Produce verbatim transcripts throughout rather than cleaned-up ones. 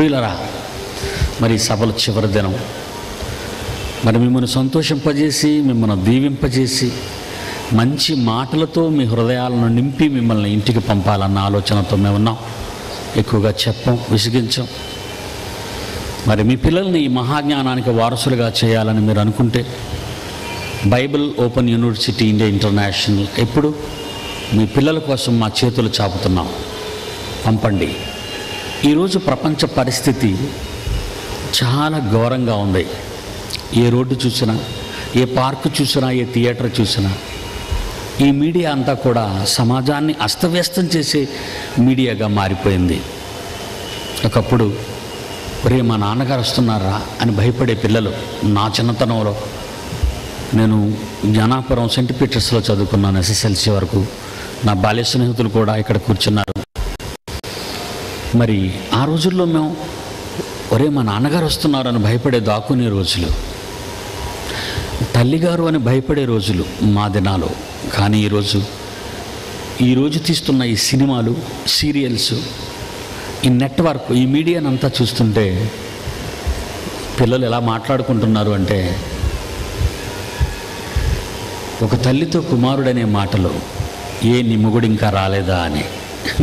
ప్రియులారా మరి సభల చివరి దినం మరి మిమ్మల్ని సంతోషింపజేసి మిమ్మల్ని దీవింపజేసి మంచి మాటలతో మీ హృదయాలను నింపి మిమ్మల్ని ఇంటికి పంపాలన్న ఆలోచనతో మేము ఉన్నాం. ఎక్కువగా చెప్పం, విసిగించం. మరి మీ పిల్లల్ని ఈ మహాజ్ఞానానికి వారసులుగా చేయాలని మీరు అనుకుంటే Bible open university India international ఎప్పుడు మీ పిల్లల కోసం మా చేతులు చాపుతున్నాం. పంపండి. ఈరోజు ప్రపంచ పరిస్థితి చాలా ఘోరంగా ఉంది. ఏ రోడ్డు చూసినా, ఏ పార్కు చూసినా, ఏ థియేటర్ చూసినా ఈ మీడియా అంతా కూడా సమాజాన్ని అస్తవ్యస్తం చేసే మీడియాగా మారిపోయింది. ఒకప్పుడు ఒరే మా నాన్నగారు వస్తున్నారా అని భయపడే పిల్లలు. నా చిన్నతనంలో నేను జ్ఞానాపురం సెంట్ పీటర్స్లో చదువుకున్నాను ఎస్ఎస్ఎల్సీ వరకు. నా బాల్య స్నేహితులు కూడా ఇక్కడ కూర్చున్నారు. మరి ఆ రోజుల్లో మేము ఒరే మా నాన్నగారు వస్తున్నారని భయపడే దాక్కునే రోజులు, తల్లిగారు అని భయపడే రోజులు మా దినాలు. కానీ ఈరోజు ఈరోజు తీస్తున్న ఈ సినిమాలు, సీరియల్స్, ఈ నెట్వర్క్, ఈ మీడియానంతా చూస్తుంటే పిల్లలు ఎలా మాట్లాడుకుంటున్నారు అంటే ఒక తల్లితో కుమారుడనే మాటలు, ఏ నీ మొగుడు ఇంకా రాలేదా అని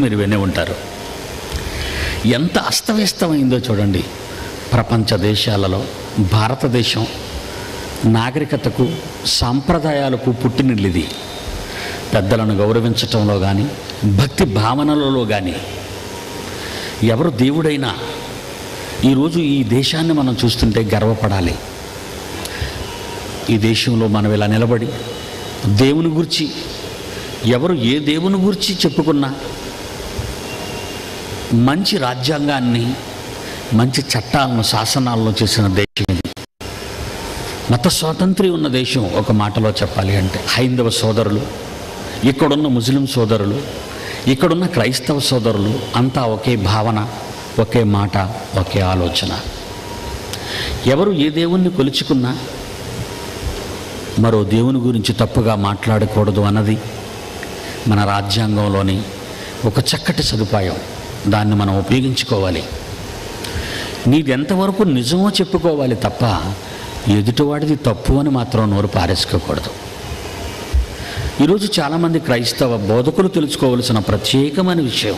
మీరు వినే ఉంటారు. ఎంత అస్తవ్యస్తమైందో చూడండి. ప్రపంచ దేశాలలో భారతదేశం నాగరికతకు, సాంప్రదాయాలకు పుట్టినిల్లిది. పెద్దలను గౌరవించటంలో కానీ, భక్తి భావనలలో కానీ ఎవరు దేవుడైనా ఈరోజు ఈ దేశాన్ని మనం చూస్తుంటే గర్వపడాలి. ఈ దేశంలో మనం ఇలా నిలబడి దేవుని గురించి, ఎవరు ఏ దేవుని గురించి చెప్పుకున్నా మంచి రాజ్యాంగాన్ని, మంచి చట్టాలను, శాసనాలను చేసిన దేశం ఇది. మత స్వాతంత్ర్యం ఉన్న దేశం. ఒక మాటలో చెప్పాలి అంటే హైందవ సోదరులు, ఇక్కడున్న ముస్లిం సోదరులు, ఇక్కడున్న క్రైస్తవ సోదరులు అంతా ఒకే భావన, ఒకే మాట, ఒకే ఆలోచన. ఎవరు ఏ దేవుణ్ణి కొలుచుకున్నా మరో దేవుని గురించి తప్పుగా మాట్లాడకూడదు అన్నది మన రాజ్యాంగంలోని ఒక చక్కటి సదుపాయం. దాన్ని మనం ఉపయోగించుకోవాలి. నీది ఎంతవరకు నిజమో చెప్పుకోవాలి తప్ప ఎదుటివాడిది తప్పు అని మాత్రం నోరు పారేసుకోకూడదు. ఈరోజు చాలామంది క్రైస్తవ బోధకులు తెలుసుకోవలసిన ప్రత్యేకమైన విషయం,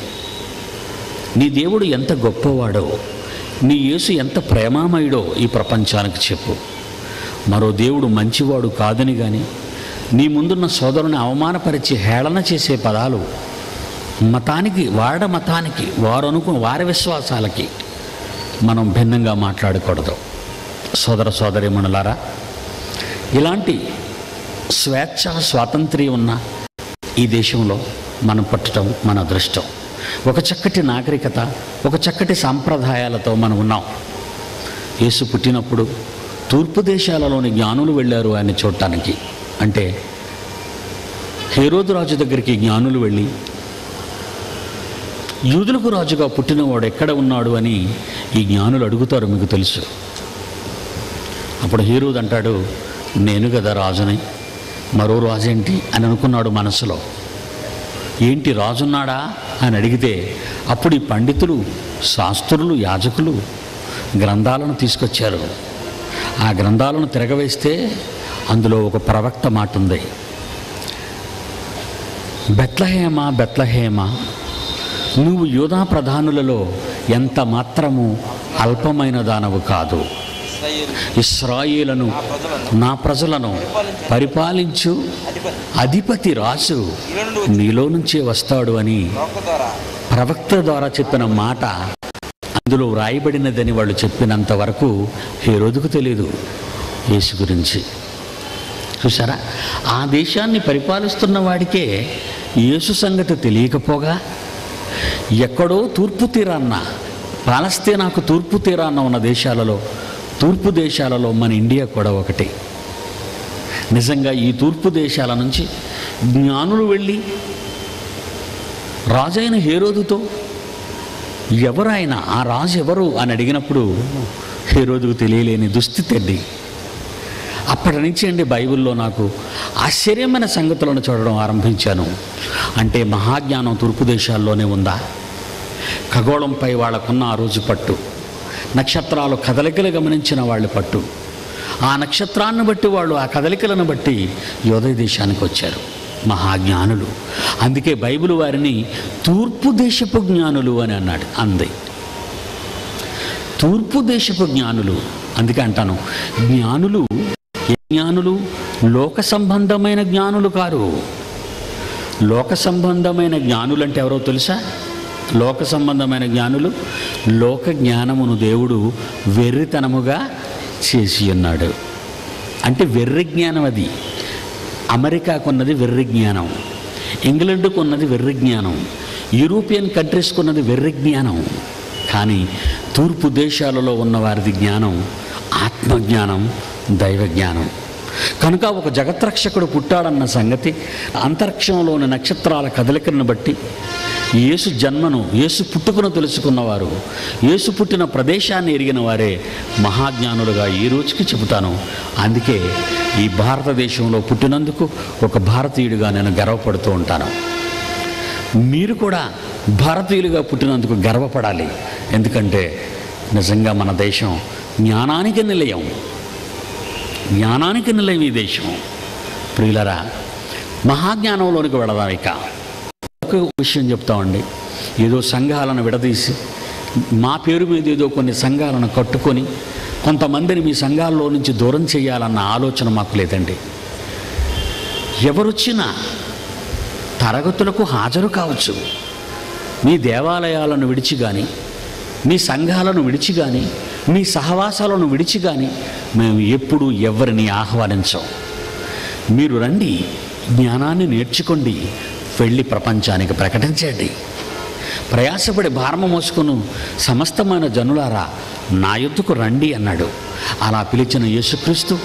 నీ దేవుడు ఎంత గొప్పవాడో, నీ యేసు ఎంత ప్రేమామయుడో ఈ ప్రపంచానికి చెప్పు. మరో దేవుడు మంచివాడు కాదని కానీ, నీ ముందున్న సోదరుని అవమానపరిచి హేళన చేసే పదాలు మతానికి, వాడ మతానికి, వారు అనుకున్న వారి విశ్వాసాలకి మనం భిన్నంగా మాట్లాడకూడదు. సోదర సోదరీమణులారా, ఇలాంటి స్వేచ్ఛ, స్వాతంత్ర్యం ఉన్న ఈ దేశంలో మనం పుట్టడం మన అదృష్టం. ఒక చక్కటి నాగరికత, ఒక చక్కటి సాంప్రదాయాలతో మనం ఉన్నాం. యేసు పుట్టినప్పుడు తూర్పు దేశాలలోని జ్ఞానులు వెళ్ళారు ఆయన చూడటానికి. అంటే హేరోదు రాజు దగ్గరికి జ్ఞానులు వెళ్ళి యూదులకు రాజుగా పుట్టినవాడు ఎక్కడ ఉన్నాడు అని ఈ జ్ఞానులు అడుగుతారు. మీకు తెలుసు. అప్పుడు హేరోదు అంటాడు, నేను కదా రాజుని, మరో రాజు ఏంటి అని అనుకున్నాడు మనసులో. ఏంటి రాజున్నాడా అని అడిగితే అప్పుడు ఈ పండితులు, శాస్త్రులు, యాజకులు గ్రంథాలను తీసుకొచ్చారు. ఆ గ్రంథాలను తిరగవేస్తే అందులో ఒక ప్రవక్త మాట ఉంది. బెత్లెహేమా, బెత్లెహేమా, నువ్వు యూదా ప్రధానులలో ఎంత మాత్రము అల్పమైన దానవు కాదు, ఇశ్రాయేలును, నా ప్రజలను పరిపాలించు అధిపతి రాజు నీలో నుంచే వస్తాడు అని ప్రవక్త ద్వారా చెప్పిన మాట అందులో వ్రాయబడినదని వాళ్ళు చెప్పినంత వరకు హేరోదుకు తెలియదు యేసు గురించి. చూసారా, ఆ దేశాన్ని పరిపాలిస్తున్న వాడికే యేసు సంగతి తెలియకపోగా, ఎక్కడో తూర్పు తీరాన్న, పాలస్తీనాకు తూర్పు తీరాన్న ఉన్న దేశాలలో, తూర్పు దేశాలలో మన ఇండియా కూడా ఒకటి. నిజంగా ఈ తూర్పు దేశాల నుంచి జ్ఞానులు వెళ్ళి రాజైన హేరోదుతో ఎవరైనా ఆ రాజు ఎవరు అని అడిగినప్పుడు హేరోదుకు తెలియలేని దుస్థితి అండి. అప్పటి నుంచి అండి బైబిల్లో నాకు ఆశ్చర్యమైన సంగతులను చూడడం ఆరంభించాను. అంటే మహాజ్ఞానం తూర్పు దేశాల్లోనే ఉందా? ఖగోళంపై వాళ్ళకున్న ఆ రోజు పట్టు, నక్షత్రాలు కదలికలు గమనించిన వాళ్ళు పట్టు ఆ నక్షత్రాన్ని బట్టి వాళ్ళు ఆ కదలికలను బట్టి యోధ దేశానికి వచ్చారు మహాజ్ఞానులు. అందుకే బైబిల్ వారిని తూర్పు దేశపు జ్ఞానులు అని అన్నాడు అంది. తూర్పు దేశపు జ్ఞానులు అందుకే అంటాను జ్ఞానులు ఏ జ్ఞానులు లోక సంబంధమైన జ్ఞానులు కారు. లోక సంబంధమైన జ్ఞానులు అంటే ఎవరో తెలుసా? లోక సంబంధమైన జ్ఞానులు లోక జ్ఞానమును దేవుడు వెర్రితనముగా చేసి ఉన్నాడు అంటే వెర్రి జ్ఞానం. అది అమెరికాకు ఉన్నది వెర్రి జ్ఞానం, ఇంగ్లండ్కు ఉన్నది వెర్రి జ్ఞానం, యూరోపియన్ కంట్రీస్కు ఉన్నది వెర్రి జ్ఞానం. కానీ తూర్పు దేశాలలో ఉన్నవారిది జ్ఞానం ఆత్మజ్ఞానం దైవజ్ఞానం. కనుక ఒక జగత్రక్షకుడు పుట్టాడన్న సంగతి అంతరిక్షంలోని నక్షత్రాల కదలికలను బట్టి యేసు జన్మను యేసు పుట్టుకను తెలుసుకున్నవారు యేసు పుట్టిన ప్రదేశాన్ని ఎరిగిన వారే మహాజ్ఞానులుగా ఈ రోజుకి చెబుతాను. అందుకే ఈ భారతదేశంలో పుట్టినందుకు ఒక భారతీయుడిగా నేను గర్వపడుతూ ఉంటాను. మీరు కూడా భారతీయులుగా పుట్టినందుకు గర్వపడాలి. ఎందుకంటే నిజంగా మన దేశం జ్ఞానానికి నిలయం, జ్ఞానానికి నిలయం ఈ దేశం. ప్రియులరా, మహాజ్ఞానంలోనికి వెళదాం. ఇక విషయం చెప్తామండి. ఏదో సంఘాలను విడదీసి మా పేరు మీద ఏదో కొన్ని సంఘాలను కట్టుకొని కొంతమందిని మీ సంఘాల్లో నుంచి దూరం చేయాలన్న ఆలోచన మాకు లేదండి. ఎవరొచ్చినా తరగతులకు హాజరు కావచ్చు. మీ దేవాలయాలను విడిచి కానీ మీ సంఘాలను విడిచి కానీ మీ సహవాసాలను విడిచి కానీ మేము ఎప్పుడూ ఎవరిని ఆహ్వానించాం. మీరు రండి, జ్ఞానాన్ని నేర్చుకోండి, వెళ్ళి ప్రపంచానికి ప్రకటించండి. ప్రయాసపడి భారము మోసుకును సమస్తమైన జనులారా నా యొద్దకు రండి అన్నాడు. అలా పిలిచిన యేసుక్రీస్తు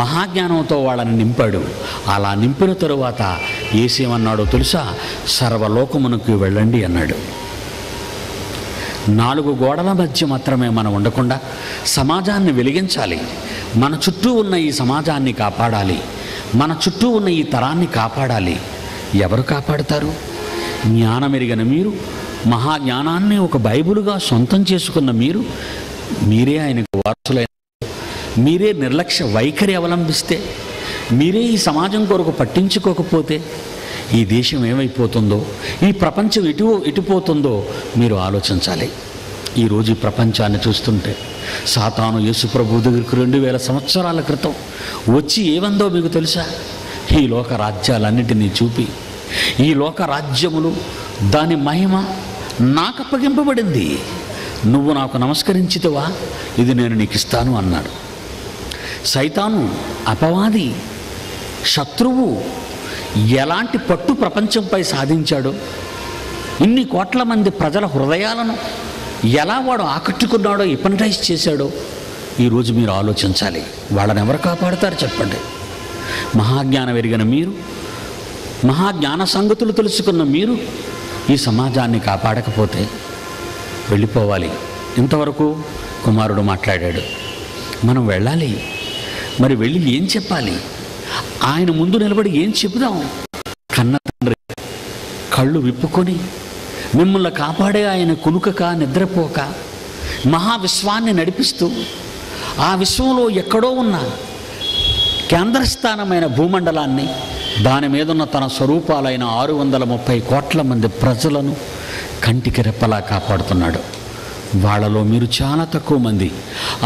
మహాజ్ఞానంతో వాళ్ళని నింపాడు. అలా నింపిన తరువాత యేసేమన్నాడో తెలుసా? సర్వలోకమునకు వెళ్ళండి అన్నాడు. నాలుగు గోడల మధ్య మాత్రమే మనం ఉండకుండా సమాజాన్ని వెలిగించాలి. మన చుట్టూ ఉన్న ఈ సమాజాన్ని కాపాడాలి, మన చుట్టూ ఉన్న ఈ తరాన్ని కాపాడాలి. ఎవరు కాపాడుతారు? జ్ఞానమెరిగిన మీరు, మహాజ్ఞానాన్ని ఒక బైబిలుగా సొంతం చేసుకున్న మీరు, మీరే ఆయనకు వారసులైన మీరే నిర్లక్ష్య వైఖరి అవలంబిస్తే, మీరే ఈ సమాజం కొరకు పట్టించుకోకపోతే ఈ దేశం ఏమైపోతుందో, ఈ ప్రపంచం ఎటు ఎటుపోతుందో మీరు ఆలోచించాలి. ఈరోజు ఈ ప్రపంచాన్ని చూస్తుంటే సాతాను యేసు ప్రభువు దగ్గరికి రెండు వేల సంవత్సరాల క్రితం వచ్చి ఏమందో మీకు తెలుసా? ఈ లోక రాజ్యాలన్నిటినీ చూపి ఈ లోక రాజ్యములు దాని మహిమ నాకు అప్పగింపబడింది, నువ్వు నాకు నమస్కరించితివా, ఇది నేను నీకు ఇస్తాను అన్నాడు. సైతాను అపవాది శత్రువు ఎలాంటి పట్టు ప్రపంచంపై సాధించాడో, ఇన్ని కోట్ల మంది ప్రజల హృదయాలను ఎలా వాడు ఆకట్టుకున్నాడో, హిప్నటైజ్ చేశాడో ఈరోజు మీరు ఆలోచించాలి. వాళ్ళని ఎవరు కాపాడుతారు చెప్పండి? మహాజ్ఞానం ఎరిగిన మీరు, మహాజ్ఞాన సంగతులు తెలుసుకున్న మీరు ఈ సమాజాన్ని కాపాడకపోతే వెళ్ళిపోవాలి. ఇంతవరకు కుమారుడు మాట్లాడాడు, మనం వెళ్ళాలి. మరి వెళ్ళి ఏం చెప్పాలి? ఆయన ముందు నిలబడి ఏం చెబుదాం? కన్న తండ్రి కళ్ళు విప్పుకొని మిమ్మల్ని కాపాడే ఆయన కునుకక నిద్రపోక మహావిశ్వాన్ని నడిపిస్తూ ఆ విశ్వంలో ఎక్కడో ఉన్న కేంద్రస్థానమైన భూమండలాన్ని దాని మీదున్న తన స్వరూపాలైన ఆరు వందల ముప్పై కోట్ల మంది ప్రజలను కంటికి రెప్పలా కాపాడుతున్నాడు. వాళ్ళలో మీరు చాలా తక్కువ మంది.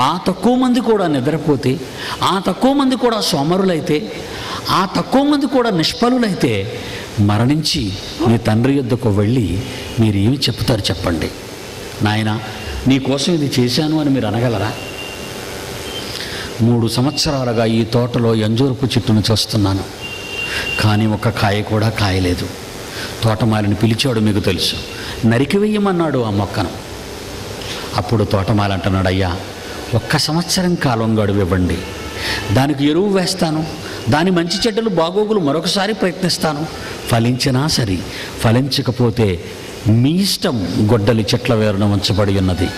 ఆ తక్కువ మంది కూడా నిద్రపోతే, ఆ తక్కువ మంది కూడా సోమరులైతే, ఆ తక్కువ మంది కూడా నిష్ఫలులైతే మరణించి మీ తండ్రి యొద్దకు వెళ్ళి మీరు ఏమి చెప్తారు చెప్పండి? నాయన నీకోసం ఇది చేశాను అని మీరు అనగలరా? మూడు సంవత్సరాలుగా ఈ తోటలో యంజూరపు చెట్టును చూస్తున్నాను, కానీ ఒక్క కాయ కూడా కాయలేదు. తోటమాలిని పిలిచాడు, మీకు తెలుసు, నరికివేయమన్నాడు ఆ మొక్కను. అప్పుడు తోటమాలి అంటున్నాడు, అయ్యా ఒక్క సంవత్సరం కాలం గడువు ఇవ్వండి, దానికి ఎరువు వేస్తాను, దాని మంచి చెడ్డలు బాగోగులు మరొకసారి ప్రయత్నిస్తాను, ఫలించినా సరే ఫలించకపోతే మీ ఇష్టం, గొడ్డలి చెట్ల వేరున ఉంచబడి ఉన్నది,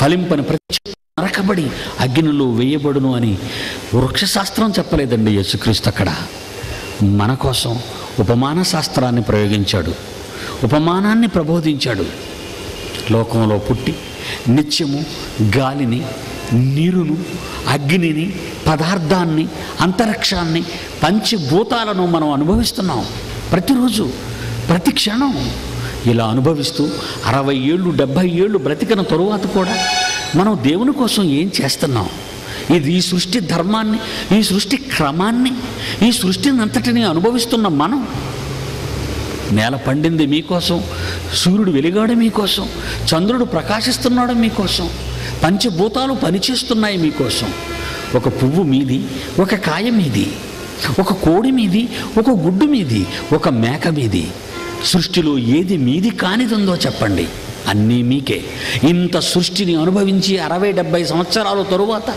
ఫలింపని ప్రతి నరకబడి అగ్నిలో వేయబడును అని వృక్షశాస్త్రం చెప్పలేదండి యేసుక్రీస్తు. అక్కడ మన కోసం ఉపమాన శాస్త్రాన్ని ప్రయోగించాడు, ఉపమానాన్ని ప్రబోధించాడు. లోకంలో పుట్టి నిత్యము గాలిని నీరును అగ్నిని పదార్థాన్ని అంతరిక్షాన్ని పంచభూతాలను మనం అనుభవిస్తున్నాం ప్రతిరోజు ప్రతి క్షణం ఇలా అనుభవిస్తూ అరవై ఏళ్ళు డెబ్బై ఏళ్ళు బ్రతికిన తరువాత కూడా మనం దేవుని కోసం ఏం చేస్తున్నాం ఇది ఈ సృష్టి ధర్మాన్ని ఈ సృష్టి క్రమాన్ని ఈ సృష్టిని అంతటిని అనుభవిస్తున్న మనం నేల పండింది మీకోసం సూర్యుడు వెలిగాడు మీకోసం చంద్రుడు ప్రకాశిస్తున్నాడు మీకోసం పంచభూతాలు పనిచేస్తున్నాయి మీకోసం ఒక పువ్వు మీది ఒక కాయ మీది ఒక కోడి మీది ఒక గుడ్డు మీది ఒక మేక మీది సృష్టిలో ఏది మీది కానిదుందో చెప్పండి అన్నీ మీకే ఇంత సృష్టిని అనుభవించి అరవై డెబ్బై సంవత్సరాల తరువాత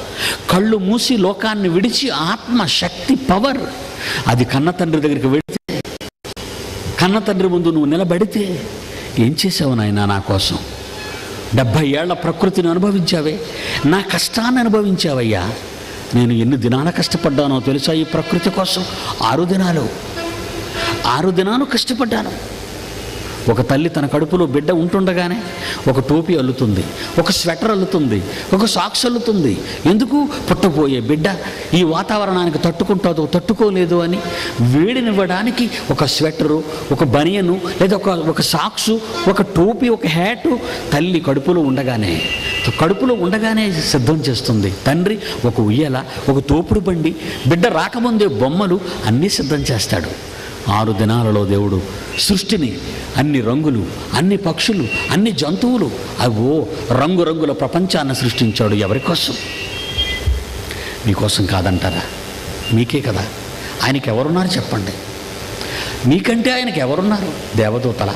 కళ్ళు మూసి లోకాన్ని విడిచి ఆత్మ శక్తి పవర్ అది కన్న తండ్రి దగ్గరికి వెళితే కన్న తండ్రి ముందు నువ్వు నిలబడితే ఏం చేసావు నాయన నా కోసం డెబ్బై ఏళ్ల ప్రకృతిని అనుభవించావే నా కష్టాన్ని అనుభవించావయ్యా నేను ఎన్ని దినాలు కష్టపడ్డానో తెలుసా ఈ ప్రకృతి కోసం ఆరు దినాలు ఆరు దినాలు కష్టపడ్డాను ఒక తల్లి తన కడుపులో బిడ్డ ఉంటుండగానే ఒక టోపీ అల్లుతుంది ఒక స్వెటర్ అల్లుతుంది ఒక సాక్స్ అల్లుతుంది ఎందుకు పుట్టబోయే బిడ్డ ఈ వాతావరణానికి తట్టుకుంటుందో తట్టుకోలేదు అని వేడినివ్వడానికి ఒక స్వెటరు ఒక బనియను లేదా ఒక ఒక సాక్సు ఒక టోపీ ఒక హ్యాటు తల్లి కడుపులో ఉండగానే కడుపులో ఉండగానే సిద్ధం చేస్తుంది తండ్రి ఒక ఉయ్యాల ఒక తోపుడు బండి బిడ్డ రాకముందే బొమ్మలు అన్నీ సిద్ధం చేస్తాడు ఆరు దినాలలో దేవుడు సృష్టిని అన్ని రంగులు అన్ని పక్షులు అన్ని జంతువులు అవో రంగురంగుల ప్రపంచాన్ని సృష్టించాడు ఎవరి కోసం మీకోసం కాదంటారా మీకే కదా ఆయనకి ఎవరున్నారు చెప్పండి మీకంటే ఆయనకి ఎవరున్నారు దేవదూతల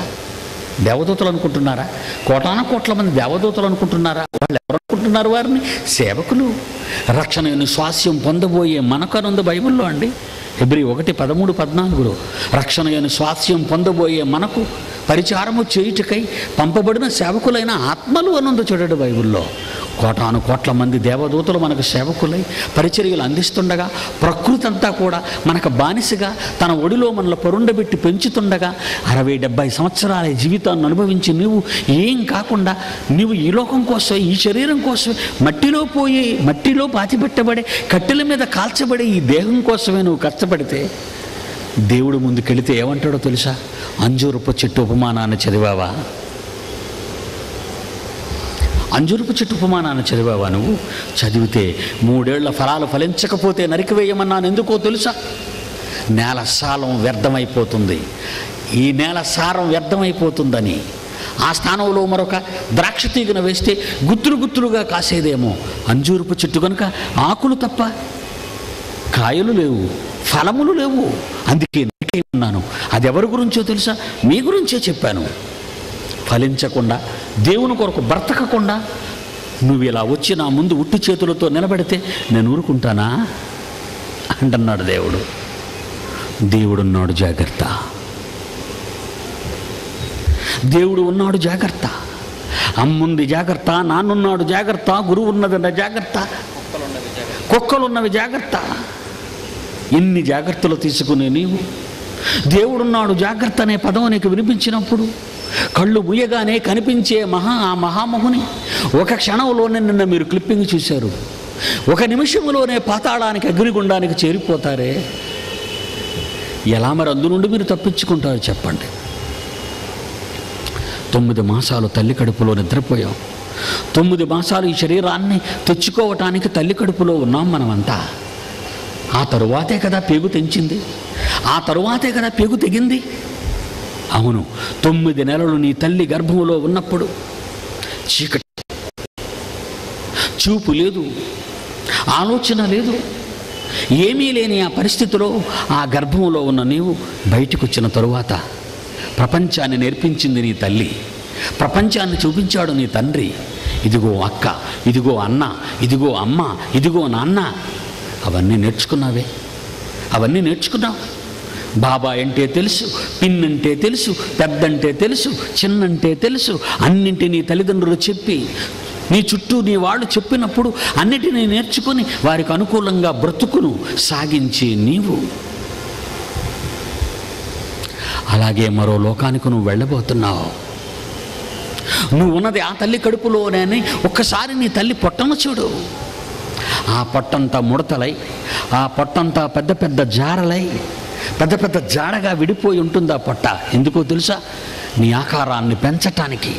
దేవదూతలు అనుకుంటున్నారా కోటాన కోట్ల మంది దేవదూతలు అనుకుంటున్నారా వాళ్ళు ఎవరు అనుకుంటున్నారు వారిని సేవకులు రక్షణ స్వాస్యం పొందబోయే మనకనుంది బైబిల్లో అండి ఫిబ్రి ఒకటి పదమూడు పద్నాలుగులో రక్షణయను స్వాస్యం పొందబోయే మనకు పరిచారము చేయుటకై పంపబడిన సేవకులైన ఆత్మలు అనుంది చూడండి బైబిల్లో కోటాను కోట్ల మంది దేవదూతలు మనకు సేవకులై పరిచర్యలు అందిస్తుండగా ప్రకృతి అంతా కూడా మనకు బానిసగా తన ఒడిలో మనల్ని పరుండబెట్టి పెంచుతుండగా అరవై డెబ్బై సంవత్సరాల జీవితాన్ని అనుభవించి నీవు ఏం కాకుండా నీవు ఈ లోకం కోసం ఈ శరీరం కోసం మట్టిలో పోయి మట్టిలో పాతిపెట్టబడే కట్టెల మీద కాల్చబడే ఈ దేహం కోసమే నువ్వు కష్టపడితే దేవుడు ముందుకెళితే ఏమంటాడో తెలుసా అంజూరపు చెట్టు ఉపమానాన్ని చదివావా అంజూరపు చెట్టు ఉపమానాన్ని చదివావా నువ్వు చదివితే మూడేళ్ల ఫలాలు ఫలించకపోతే నరికివేయమన్నాను ఎందుకో తెలుసా నేల సారం వ్యర్థమైపోతుంది ఈ నేల సారం వ్యర్థమైపోతుందని ఆ స్థానంలో మరొక ద్రాక్ష తీగను వేస్తే గుత్తులు గుత్తులుగా కాసేదేమో అంజూరపు చెట్టు కనుక ఆకులు తప్ప కాయలు లేవు ఫలములు లేవు అందుకే నేనే ఉన్నాను అది ఎవరి గురించో తెలుసా మీ గురించే చెప్పాను ఫలించకుండా దేవుని కొరకు బ్రతకకుండా నువ్వు ఇలా వచ్చి నా ముందు ఉట్టి చేతులతో నిలబడితే నేను ఊరుకుంటానా అంటున్నాడు దేవుడు దేవుడు ఉన్నాడు జాగ్రత్త దేవుడు ఉన్నాడు జాగ్రత్త అమ్ముంది జాగ్రత్త నాన్నున్నాడు జాగ్రత్త గురువు ఉన్నదన్న జాగ్రత్త కుక్కలున్నవి జాగ్రత్త ఎన్ని జాగ్రత్తలు తీసుకునే నీవు దేవుడున్నాడు జాగ్రత్త అనే పదం నీకు వినిపించినప్పుడు కళ్ళు ముయ్యగానే కనిపించే మహా ఆ మహామహుని ఒక క్షణంలోనే నిన్న మీరు క్లిప్పింగ్ చూశారు ఒక నిమిషంలోనే పాతాళానికి అగ్నిగుండానికి చేరిపోతారే ఎలా మరి అందు నుండి మీరు తప్పించుకుంటారు చెప్పండి తొమ్మిది మాసాలు తల్లి కడుపులో నిద్రపోయాం తొమ్మిది మాసాలు ఈ శరీరాన్ని తెచ్చుకోవటానికి తల్లి కడుపులో ఉన్నాం మనమంతా ఆ తరువాతే కదా పేగు తెంచింది ఆ తరువాతే కదా పేగు తెగింది అవును తొమ్మిది నెలలు నీ తల్లి గర్భంలో ఉన్నప్పుడు చీకటి చూపు లేదు ఆలోచన లేదు ఏమీ లేని ఆ పరిస్థితిలో ఆ గర్భంలో ఉన్న నీవు బయటకు వచ్చిన తరువాత ప్రపంచాన్ని నేర్పించింది నీ తల్లి ప్రపంచాన్ని చూపించాడు నీ తండ్రి ఇదిగో అక్క ఇదిగో అన్న ఇదిగో అమ్మ ఇదిగో నాన్న అవన్నీ నేర్చుకున్నావే అవన్నీ నేర్చుకున్నావు బాబా అంటే తెలుసు పిన్ అంటే తెలుసు పెద్దంటే తెలుసు చిన్నంటే తెలుసు అన్నింటినీ తల్లిదండ్రులు చెప్పి నీ చుట్టూ నీ వాళ్ళు చెప్పినప్పుడు అన్నిటినీ నేర్చుకొని వారికి అనుకూలంగా బ్రతుకును సాగించి నీవు అలాగే మరో లోకానికి నువ్వు వెళ్ళబోతున్నావు నువ్వున్నది ఆ తల్లి కడుపులోనే. ఒక్కసారి నీ తల్లి పొట్టను చూడు. ఆ పొట్టంతా ముడతలై, ఆ పొట్టంతా పెద్ద పెద్ద జారలై, పెద్ద పెద్ద జాడగా విడిపోయి ఉంటుంది ఆ పొట్ట. ఎందుకో తెలుసా? నీ ఆకారాన్ని పెంచటానికి.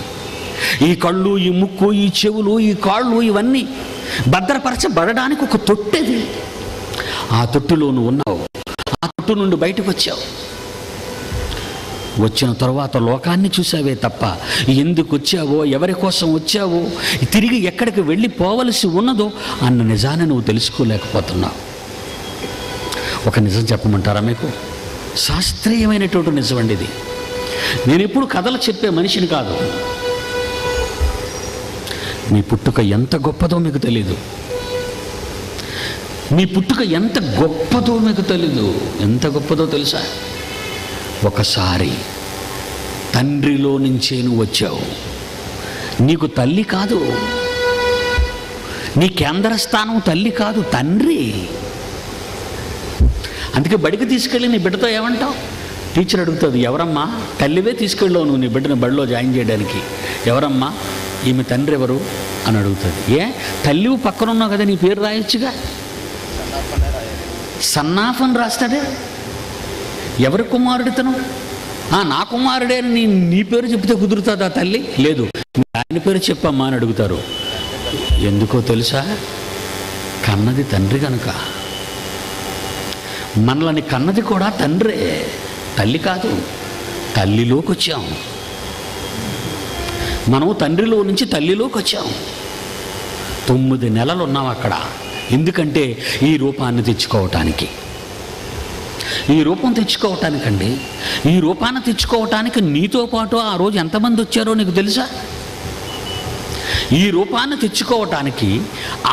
ఈ కళ్ళు, ఈ ముక్కు, ఈ చెవులు, ఈ కాళ్ళు, ఇవన్నీ భద్రపరచబడడానికి ఒక తొట్టెది. ఆ తొట్టులో నువ్వు ఉన్నావు. ఆ తొట్టు నుండి బయటకు వచ్చావు. వచ్చిన తర్వాత లోకాన్ని చూసావే తప్ప ఎందుకు వచ్చావో, ఎవరి కోసం వచ్చావో, తిరిగి ఎక్కడికి వెళ్ళిపోవలసి ఉన్నదో అన్న నిజాన్ని నువ్వు తెలుసుకోలేకపోతున్నావు. ఒక నిజం చెప్పమంటారా మీకు? శాస్త్రీయమైనటువంటి నిజం అండి ఇది. నేను ఎప్పుడు కథలు చెప్పే మనిషిని కాదు. మీ పుట్టుక ఎంత గొప్పదో మీకు తెలీదు. మీ పుట్టుక ఎంత గొప్పదో మీకు తెలీదు. ఎంత గొప్పదో తెలుసా? ఒకసారి తండ్రిలో నుంచే నువ్వు వచ్చావు. నీకు తల్లి కాదు, నీ కేంద్ర స్థానం తల్లి కాదు, తండ్రి. అందుకే బడికి తీసుకెళ్ళి నీ బిడ్డతో ఏమంటావు? టీచర్ అడుగుతుంది, ఎవరమ్మా? తల్లివే తీసుకెళ్ళావు నువ్వు నీ బిడ్డను బడిలో జాయిన్ చేయడానికి. ఎవరమ్మా? ఈమె తండ్రి ఎవరు అని అడుగుతుంది. ఏ తల్లివు పక్కన ఉన్నావు కదా, నీ పేరు రాయొచ్చుగా. సన్నాఫన్ రాస్తాడే. ఎవరి కుమారుడితను? నా కుమారుడే అని నీ నీ పేరు చెప్తే కుదురుతుందా తల్లి? లేదు, ఆయన పేరు చెప్పమ్మా అని అడుగుతారు. ఎందుకో తెలుసా? కన్నది తండ్రి కనుక. మనల్ని కన్నది కూడా తండ్రే, తల్లి కాదు. తల్లిలోకి వచ్చాం మనం. తండ్రిలో నుంచి తల్లిలోకి వచ్చాం. తొమ్మిది నెలలు ఉన్నాం అక్కడ. ఎందుకంటే ఈ రూపాన్ని తెచ్చుకోవటానికి. ఈ రూపం తెచ్చుకోవటానికండి. ఈ రూపాన్ని తెచ్చుకోవటానికి నీతో పాటు ఆ రోజు ఎంతమంది వచ్చారో నీకు తెలుసా? ఈ రూపాన్ని తెచ్చుకోవటానికి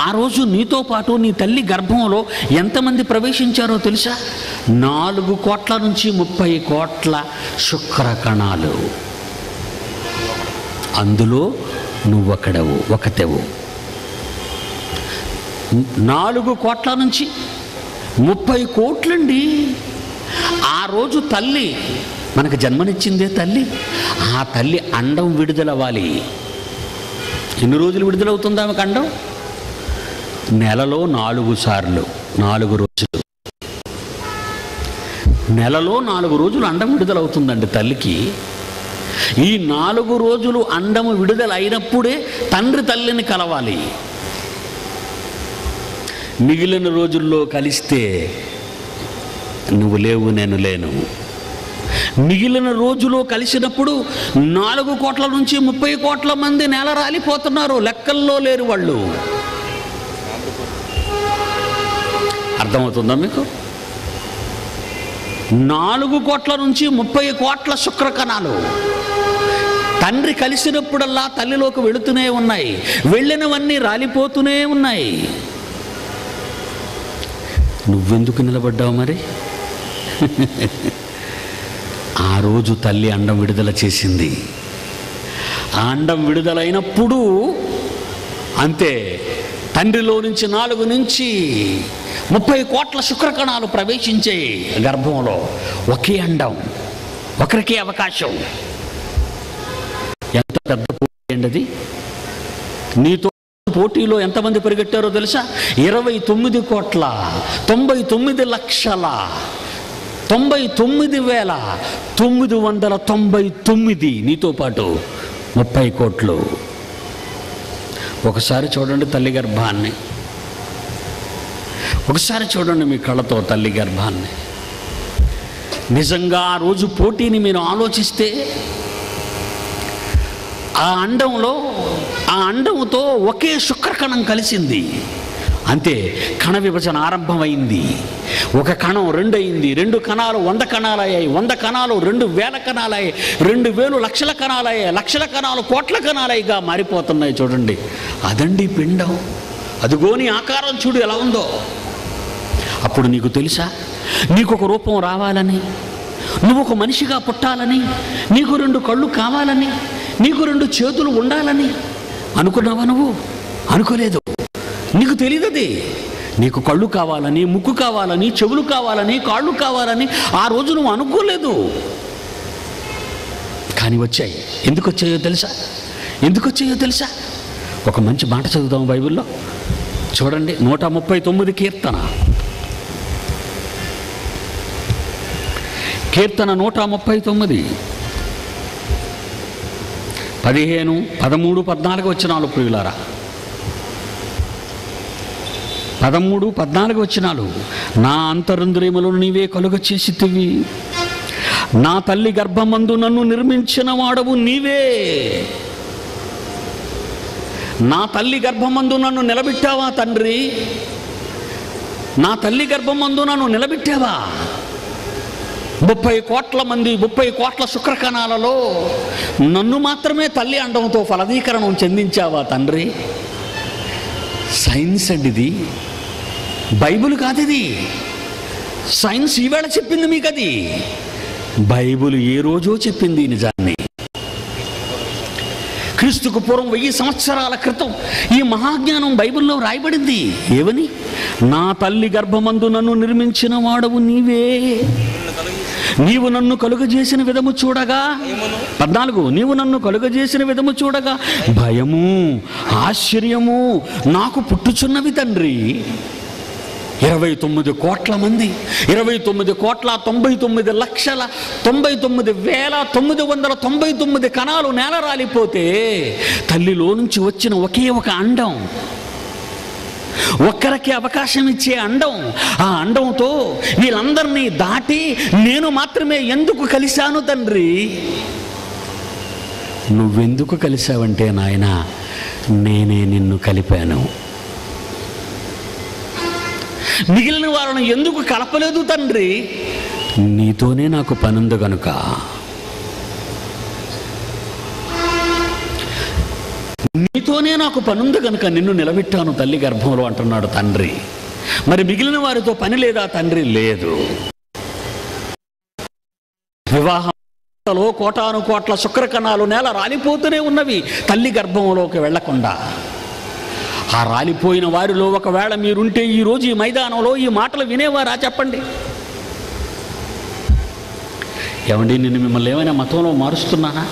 ఆ రోజు నీతో పాటు నీ తల్లి గర్భంలో ఎంతమంది ప్రవేశించారో తెలుసా? నాలుగు కోట్ల నుంచి ముప్పై కోట్ల శుక్రకణాలు. అందులో నువ్వొక్కడవు, ఒకతేవు. నాలుగు కోట్ల నుంచి ముప్పై కోట్లండి. ఆ రోజు తల్లి మనకు జన్మనిచ్చిందే తల్లి. ఆ తల్లి అండం విడుదలవ్వాలి. ఎన్ని రోజులు విడుదలవుతుంది ఆమెకు అండం? నెలలో నాలుగు సార్లు నాలుగు రోజులు నెలలో నాలుగు రోజులు అండం విడుదలవుతుందండి తల్లికి. ఈ నాలుగు రోజులు అండము విడుదల అయినప్పుడే తండ్రి తల్లిని కలవాలి. మిగిలిన రోజుల్లో కలిస్తే నువ్వు లేవు, నేను లేను. మిగిలిన రోజులో కలిసినప్పుడు నాలుగు కోట్ల నుంచి ముప్పై కోట్ల మంది నేల రాలిపోతున్నారు. లెక్కల్లో లేరు వాళ్ళు. అర్థమవుతుందా మీకు? నాలుగు కోట్ల నుంచి ముప్పై కోట్ల శుక్రకణాలు తండ్రి కలిసినప్పుడల్లా తల్లిలోకి వెళుతూనే ఉన్నాయి. వెళ్ళినవన్నీ రాలిపోతూనే ఉన్నాయి. నువ్వెందుకు నిలబడ్డావు మరి? ఆ రోజు తల్లి అండం విడుదల చేసింది. ఆ అండం విడుదలైనప్పుడు అంతే, తండ్రిలో నుంచి నాలుగు నుంచి ముప్పై కోట్ల శుక్రకణాలు ప్రవేశించాయి గర్భంలో. ఒకే అండం, ఒకరికే అవకాశం. ఎంత పెద్ద పోటీ అండి అది. నీతో పోటీలో ఎంతమంది పరిగెట్టారో తెలుసా? ఇరవై తొమ్మిది కోట్ల తొంభై తొమ్మిది లక్షల తొంభై తొమ్మిది వేల తొమ్మిది వందల తొంభై తొమ్మిది నీతో పాటు ముప్పై కోట్లు. ఒకసారి చూడండి తల్లి గర్భాన్ని. ఒకసారి చూడండి మీ కళ్ళతో తల్లి గర్భాన్ని. నిజంగా ఆ రోజు పోటీని మీరు ఆలోచిస్తే, ఆ అండంలో ఆ అండంతో ఒకే శుక్రకణం కలిసింది. అంతే, కణ విభజన ఆరంభమైంది. ఒక కణం రెండు అయింది, రెండు కణాలు వంద కణాలు అయ్యాయి, వంద కణాలు రెండు వేల కణాలు అయ్యాయి, రెండు వేలు లక్షల కణాలు అయ్యాయి, లక్షల కణాలు కోట్ల కణాలుగా మారిపోతున్నాయి. చూడండి, అదండి పిండం. అదిగోని ఆకారం చూడు ఎలా ఉందో. అప్పుడు నీకు తెలుసా, నీకు ఒక రూపం రావాలని, నువ్వు ఒక మనిషిగా పుట్టాలని, నీకు రెండు కళ్ళు కావాలని, నీకు రెండు చేతులు ఉండాలని అనుకున్నావా? నువ్వు అనుకోలేదు. నీకు తెలియదు. నీకు కళ్ళు కావాలని, ముక్కు కావాలని, చెవులు కావాలని, కాళ్ళు కావాలని ఆ రోజు నువ్వు అనుకోలేదు. కానీ వచ్చాయి. ఎందుకు వచ్చాయో తెలుసా? ఎందుకు వచ్చాయో తెలుసా? ఒక మంచి మాట చదువుదాం బైబిల్లో. చూడండి నూట ముప్పై తొమ్మిది కీర్తన కీర్తన నూట ముప్పై తొమ్మిది పదిహేను పదమూడు పద్నాలుగు వచ్చినాలు. ప్రియులారా పదమూడు పద్నాలుగు వచ్చినాలు. నా అంతరంద్రియములను నీవే కలుగ చేసితివి, నా తల్లి గర్భమందు నన్ను నిర్మించిన వాడవు నీవే. నా తల్లి గర్భమందు నన్ను నిలబెట్టావా తండ్రి, నా తల్లి గర్భమందు నన్ను నిలబెట్టావా. ముప్పై కోట్ల మంది ముప్పై కోట్ల శుక్రకణాలలో నన్ను మాత్రమే తల్లి అండంతో ఫలదీకరణం చెందించావా తండ్రి. సైన్స్ అండి ఇది, బైబుల్ కాదు ఇది. సైన్స్ ఈవేళ చెప్పింది మీకు అది, బైబుల్ ఏ రోజో చెప్పింది నిజాన్ని. క్రీస్తుకు పూర్వం వెయ్యి సంవత్సరాల క్రితం ఈ మహాజ్ఞానం బైబిల్లో రాయబడింది. ఏమని? నా తల్లి గర్భమందు నన్ను నిర్మించిన వాడవు నీవే, నీవు నన్ను కలుగజేసిన విధము చూడగా, పద్నాలుగు నీవు నన్ను కలుగజేసిన విధము చూడగా భయము ఆశ్చర్యము నాకు పుట్టుచున్నవి తండ్రి. ఇరవై తొమ్మిది కోట్ల మంది, ఇరవై తొమ్మిది కోట్ల తొంభై తొమ్మిది లక్షల తొంభై తొమ్మిది వేల తొమ్మిది వందల తొంభై తొమ్మిది కణాలు నేల రాలిపోతే తల్లిలో నుంచి వచ్చిన ఒకే ఒక అండం, ఒక్కరికి అవకాశం ఇచ్చే అండం, ఆ అండంతో వీళ్ళందరినీ దాటి నేను మాత్రమే ఎందుకు కలిశాను తండ్రి. నువ్వెందుకు కలిశావంటే నాయన నేనే నిన్ను కలిపాను. మిగిలిన వారిని ఎందుకు కలపలేదు తండ్రి, నీతోనే నాకు పనుంది కనుక. నీతోనే నాకు పనుంది కనుక నిన్ను నిలబెట్టాను తల్లి గర్భంలో అంటున్నాడు తండ్రి. మరి మిగిలిన వారితో పని లేదా తండ్రి? లేదు. వివాహంలో కోటాను కోట్ల శుక్రకణాలు నేల రాలిపోతూనే ఉన్నవి తల్లి గర్భంలోకి వెళ్లకుండా. ఆ రాలిపోయిన వారిలో ఒకవేళ మీరుంటే ఈరోజు ఈ మైదానంలో ఈ మాటలు వినేవారా చెప్పండి? ఏమండి నేను మిమ్మల్ని ఏమైనా మతంలో మారుస్తున్నానా,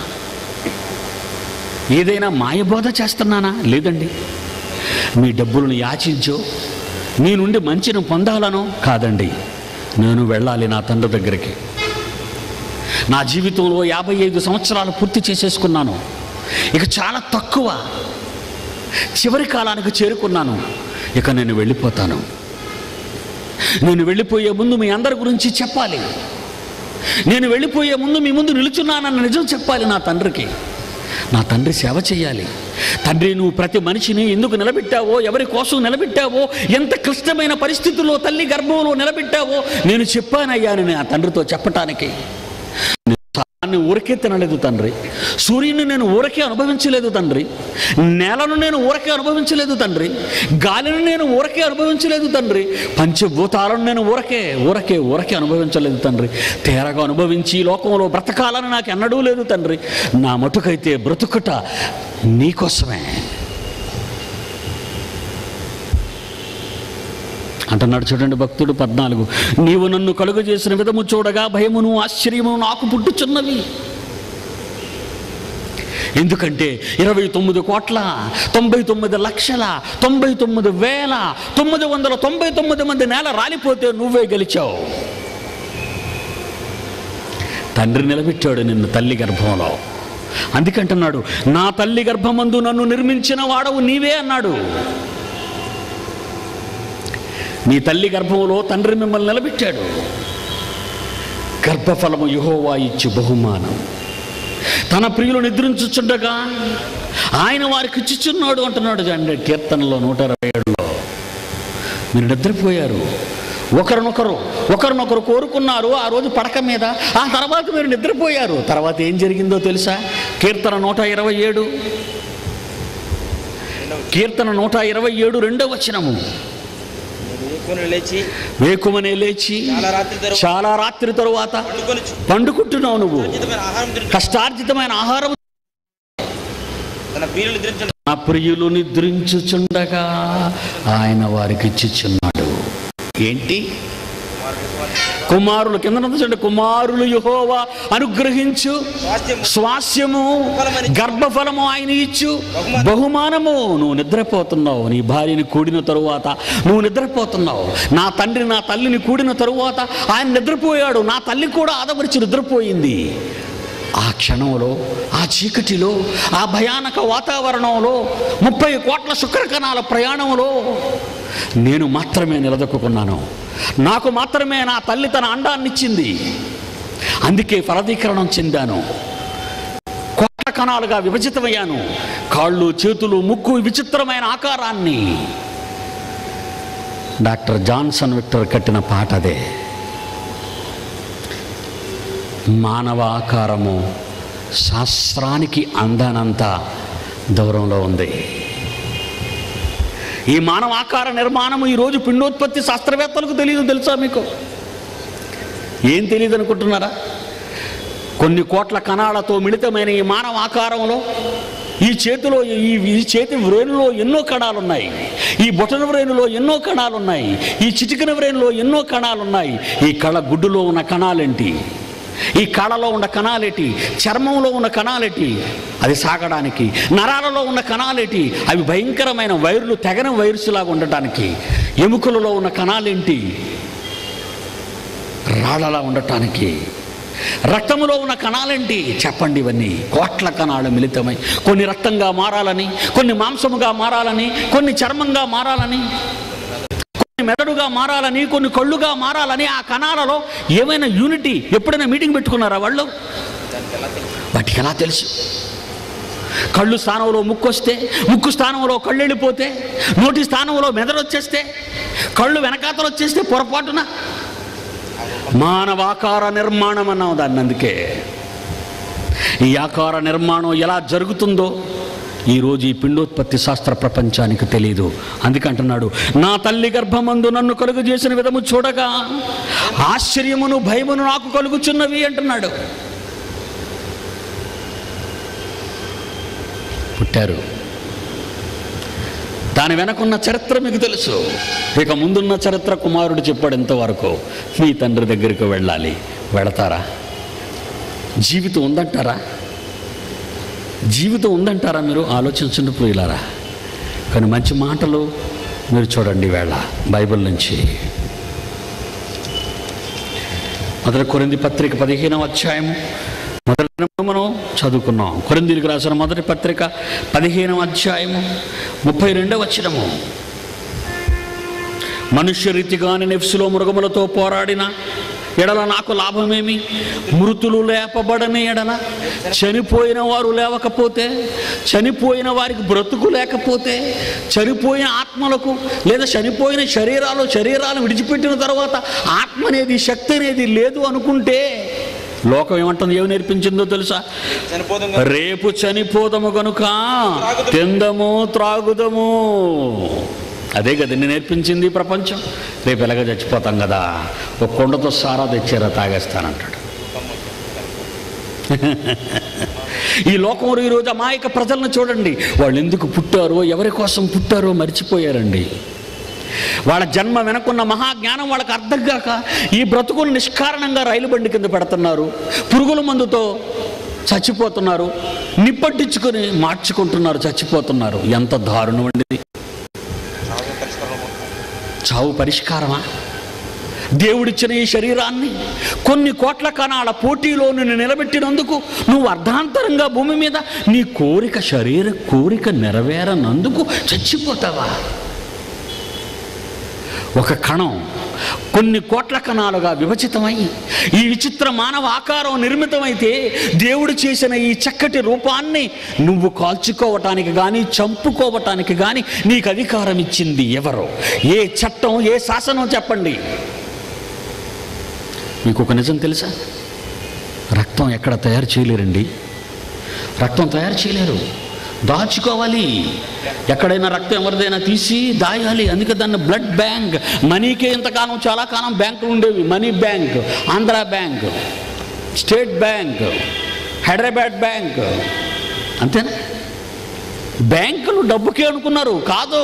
ఏదైనా మాయబోధ చేస్తున్నానా? లేదండి. మీ డబ్బులను యాచించో, మీ నుండి మంచిని పొందాలనో కాదండి. నేను వెళ్ళాలి నా తండ్రి దగ్గరికి. నా జీవితంలో యాభై ఐదు సంవత్సరాలు పూర్తి చేసేసుకున్నాను, ఇక చాలా తక్కువ, చివరి కాలానికి చేరుకున్నాను, ఇక నేను వెళ్ళిపోతాను. నేను వెళ్ళిపోయే ముందు మీ అందరి గురించి చెప్పాలి, నేను వెళ్ళిపోయే ముందు మీ ముందు నిలుచున్నానన్న నిజం చెప్పాలి నా తండ్రికి. నా తండ్రి సేవ చేయాలి. తండ్రి నువ్వు ప్రతి మనిషిని ఎందుకు నిలబెట్టావో, ఎవరి కోసం నిలబెట్టావో, ఎంత క్లిష్టమైన పరిస్థితుల్లో తల్లి గర్భంలో నిలబెట్టావో నేను చెప్పానయ్యాను నా తండ్రితో చెప్పటానికి. నేను ఊరకే తినలేదు తండ్రి, సూర్యుని నేను ఊరకే అనుభవించలేదు తండ్రి, నేలను నేను ఊరకే అనుభవించలేదు తండ్రి, గాలిని నేను ఊరకే అనుభవించలేదు తండ్రి, పంచభూతాలను నేను ఊరకే ఊరకే ఊరకే అనుభవించలేదు తండ్రి. తేరగా అనుభవించి లోకంలో బ్రతకాలని నాకు ఎన్నడూ లేదు తండ్రి. నా మటుకైతే బ్రతుకుట నీకోసమే అంటున్నాడు. చూడండి భక్తుడు పద్నాలుగు, నీవు నన్ను కలుగజేసిన విధము చూడగా భయమును ఆశ్చర్యము నాకు పుట్టుచున్నవి. ఎందుకంటే ఇరవై తొమ్మిది కోట్ల తొంభై తొమ్మిది లక్షల తొంభై తొమ్మిది వేల తొమ్మిది వందల తొంభై తొమ్మిది మంది నేల రాలిపోతే నువ్వే గెలిచావు. తండ్రి నిలబెట్టాడు నిన్ను తల్లి గర్భంలో. అందుకంటున్నాడు నా తల్లి గర్భమందు నన్ను నిర్మించిన వాడవు నీవే అన్నాడు. నీ తల్లి గర్భంలో తండ్రి మిమ్మల్ని నిలబెట్టాడు. గర్భఫలము యెహోవా ఇచ్చు బహుమానం, తన ప్రియులు నిద్రించుచుండగా ఆయన వారికి ఇచ్చుచున్నాడు అంటున్నాడు. అంటే కీర్తనలో నూట ఇరవై ఏడులో మీరు నిద్రపోయారు, ఒకరినొకరు ఒకరినొకరు కోరుకున్నారు ఆ రోజు పడక మీద. ఆ తర్వాత మీరు నిద్రపోయారు. తర్వాత ఏం జరిగిందో తెలుసా? కీర్తన నూట ఇరవై ఏడు కీర్తన నూట ఇరవై ఏడు రెండో వచనము, వేకుమనే లేచి చాలా రాత్రి తరువాత పండుకుంటున్నావు నువ్వు, కష్టార్జితమైన ఆహారం నా ప్రియులు నిద్రించుచుండగా ఆయన వారికి ఇచ్చిచున్నాడు. ఏంటి? కుమారుల కిందన చూడండి కుమారులు యెహోవా అనుగ్రహించు స్వాస్యము గర్భఫలము ఆయన ఇచ్చు బహుమానము. నువ్వు నిద్రపోతున్నావు, నీ భార్యని కూడిన తరువాత నువ్వు నిద్రపోతున్నావు. నా తండ్రి నా తల్లిని కూడిన తరువాత ఆయన నిద్రపోయాడు, నా తల్లి కూడా ఆదమరిచి నిద్రపోయింది. ఆ క్షణంలో, ఆ చీకటిలో, ఆ భయానక వాతావరణంలో, ముప్పై కోట్ల శుక్రకణాల ప్రయాణంలో నేను మాత్రమే నిలదొక్కున్నాను. నాకు మాత్రమే నా తల్లి తన అండాన్నిచ్చింది, అందుకే ఫలదీకరణం చెందాను, కోట్ల కణాలుగా విభజితమయ్యాను. కాళ్ళు, చేతులు, ముక్కు, విచిత్రమైన ఆకారాన్ని. డాక్టర్ జాన్సన్ విక్టర్ కట్టిన పాట అదే. మానవాకారము శాస్త్రానికి అందనంత దూరంలో ఉంది. ఈ మానవాకార నిర్మాణము ఈరోజు పిండోత్పత్తి శాస్త్రవేత్తలకు తెలియదు. తెలుసా మీకు? ఏం తెలియదు అనుకుంటున్నారా? కొన్ని కోట్ల కణాలతో మిళితమైన ఈ మానవ ఆకారంలో, ఈ చేతిలో, ఈ ఈ చేతి వ్రేణులో ఎన్నో కణాలున్నాయి, ఈ బొటన వ్రేణులో ఎన్నో కణాలున్నాయి, ఈ చిటికిన వ్రేణులో ఎన్నో కణాలున్నాయి. ఈ కళ గుడ్డులో ఉన్న కణాలేంటి? ఈ కాళ్ళలో ఉన్న కణాలేటి? చర్మంలో ఉన్న కణాలేటి? అది సాగడానికి. నరాలలో ఉన్న కణాలేటి? అవి భయంకరమైన వైర్లు, తెగన వైరస్లాగా ఉండటానికి. ఎముకలలో ఉన్న కణాలేంటి? రాళ్ళలా ఉండటానికి. రక్తంలో ఉన్న కణాలేంటి? చెప్పండి. ఇవన్నీ కోట్ల కణాలు మిళితమై కొన్ని రక్తంగా మారాలని, కొన్ని మాంసముగా మారాలని, కొన్ని చర్మంగా మారాలని, మెదడుగా మారాలని, కొన్ని కళ్ళుగా మారాలని. ఆ కణాలలో ఏమైనా యూనిటీ ఎప్పుడైనా మీటింగ్ పెట్టుకున్నారా వాళ్ళు? వాటికి ఎలా తెలుసు? కళ్ళు స్థానంలో ముక్కు వస్తే, ముక్కు స్థానంలో కళ్ళు వెళ్ళిపోతే, నోటి స్థానంలో మెదడు వచ్చేస్తే, కళ్ళు వెనకాతలు వచ్చేస్తే పొరపాటున మానవాకార నిర్మాణం అన్నాం దాన్ని. అందుకే ఈ ఆకార నిర్మాణం ఎలా జరుగుతుందో ఈరోజు ఈ పిండోత్పత్తి శాస్త్ర ప్రపంచానికి తెలియదు. అందుకంటున్నాడు, నా తల్లి గర్భమందు నన్ను కలుగు చేసిన విధము చూడగా ఆశ్చర్యమును భయమును నాకు కలుగుచున్నవి అంటున్నాడు. పుట్టారు, దాని వెనకున్న చరిత్ర మీకు తెలుసు. ఇక ముందున్న చరిత్ర కుమారుడు చెప్పాడు, ఎంతవరకు మీ తండ్రి దగ్గరికి వెళ్ళాలి. వెళతారా? జీవితం ఉందంటారా? జీవితం ఉందంటారా? మీరు ఆలోచించండి ప్రియులారా. కానీ మంచి మాటలు మీరు చూడండి. వేళ బైబిల్ నుంచి మొదటి కొరింథీ పత్రిక పదిహేనవ అధ్యాయము మొదటి మనం చదువుకున్నాం. కొరింథీలకు రాసిన మొదటి పత్రిక పదిహేనవ అధ్యాయము ముప్పై రెండవ వచనము. మనుష్య రీతిగానే నెఫ్సులో మృగములతో పోరాడిన ఎడల నాకు లాభమేమి? మృతులు లేపబడని ఎడల, చనిపోయిన వారు లేవకపోతే, చనిపోయిన వారికి బ్రతుకు లేకపోతే, చనిపోయిన ఆత్మలకు లేదా చనిపోయిన శరీరాలు శరీరాలు విడిచిపెట్టిన తర్వాత ఆత్మ అనేది, శక్తి అనేది లేదు అనుకుంటే లోకం ఏమంటుంది? ఏమి నేర్పించిందో తెలుసా? రేపు చనిపోదము కనుక తిందము, త్రాగుదము. అదే కదండి నేర్పించింది ప్రపంచం. రేపు ఎలాగ చచ్చిపోతాం కదా, ఒక కొండతో సారా తెచ్చారా తాగేస్తానంటాడు. ఈ లోకంలో ఈరోజు అమాయక ప్రజలను చూడండి. వాళ్ళు ఎందుకు పుట్టారో, ఎవరి కోసం పుట్టారో మర్చిపోయారండి. వాళ్ళ జన్మ వెనకున్న మహాజ్ఞానం వాళ్ళకి అర్థం కాక ఈ బ్రతుకులు నిష్కారణంగా రైలు బండి కింద పెడుతున్నారు, పురుగుల మందుతో చచ్చిపోతున్నారు, నిప్పట్టించుకొని మార్చుకుంటున్నారు, చచ్చిపోతున్నారు. ఎంత దారుణం అండి! చావు పరిష్కారమా? దేవుడిచ్చిన ఈ శరీరాన్ని కొన్ని కోట్ల కణాల పోటీలో నిన్ను నిలబెట్టినందుకు నువ్వు అర్ధాంతరంగా భూమి మీద నీ కోరిక, శరీర కోరిక నెరవేరనందుకు చచ్చిపోతావా? ఒక కణం కొన్ని కోట్ల కణాలుగా విభజితమై ఈ విచిత్ర మానవ ఆకారం నిర్మితమైతే దేవుడు చేసిన ఈ చక్కటి రూపాన్ని నువ్వు కాల్చుకోవటానికి కానీ, చంపుకోవటానికి కానీ నీకు అధికారం ఇచ్చింది ఎవరో? ఏ చట్టం, ఏ శాసనం? చెప్పండి. మీకు ఒక నిజం తెలుసా? రక్తం ఎక్కడ తయారు చేయలేరండి. రక్తం తయారు చేయలేరు, దాచుకోవాలి. ఎక్కడైనా రక్తం ఎవరిదైనా తీసి దాయాలి. అందుకే దాన్ని బ్లడ్ బ్యాంక్. మనీకే ఇంతకాలం, చాలా కాలం బ్యాంకులు ఉండేవి. Money bank, Andhra bank, state bank, Hyderabad bank. అంతేనా? బ్యాంకులు డబ్బుకే అనుకున్నారు. కాదు,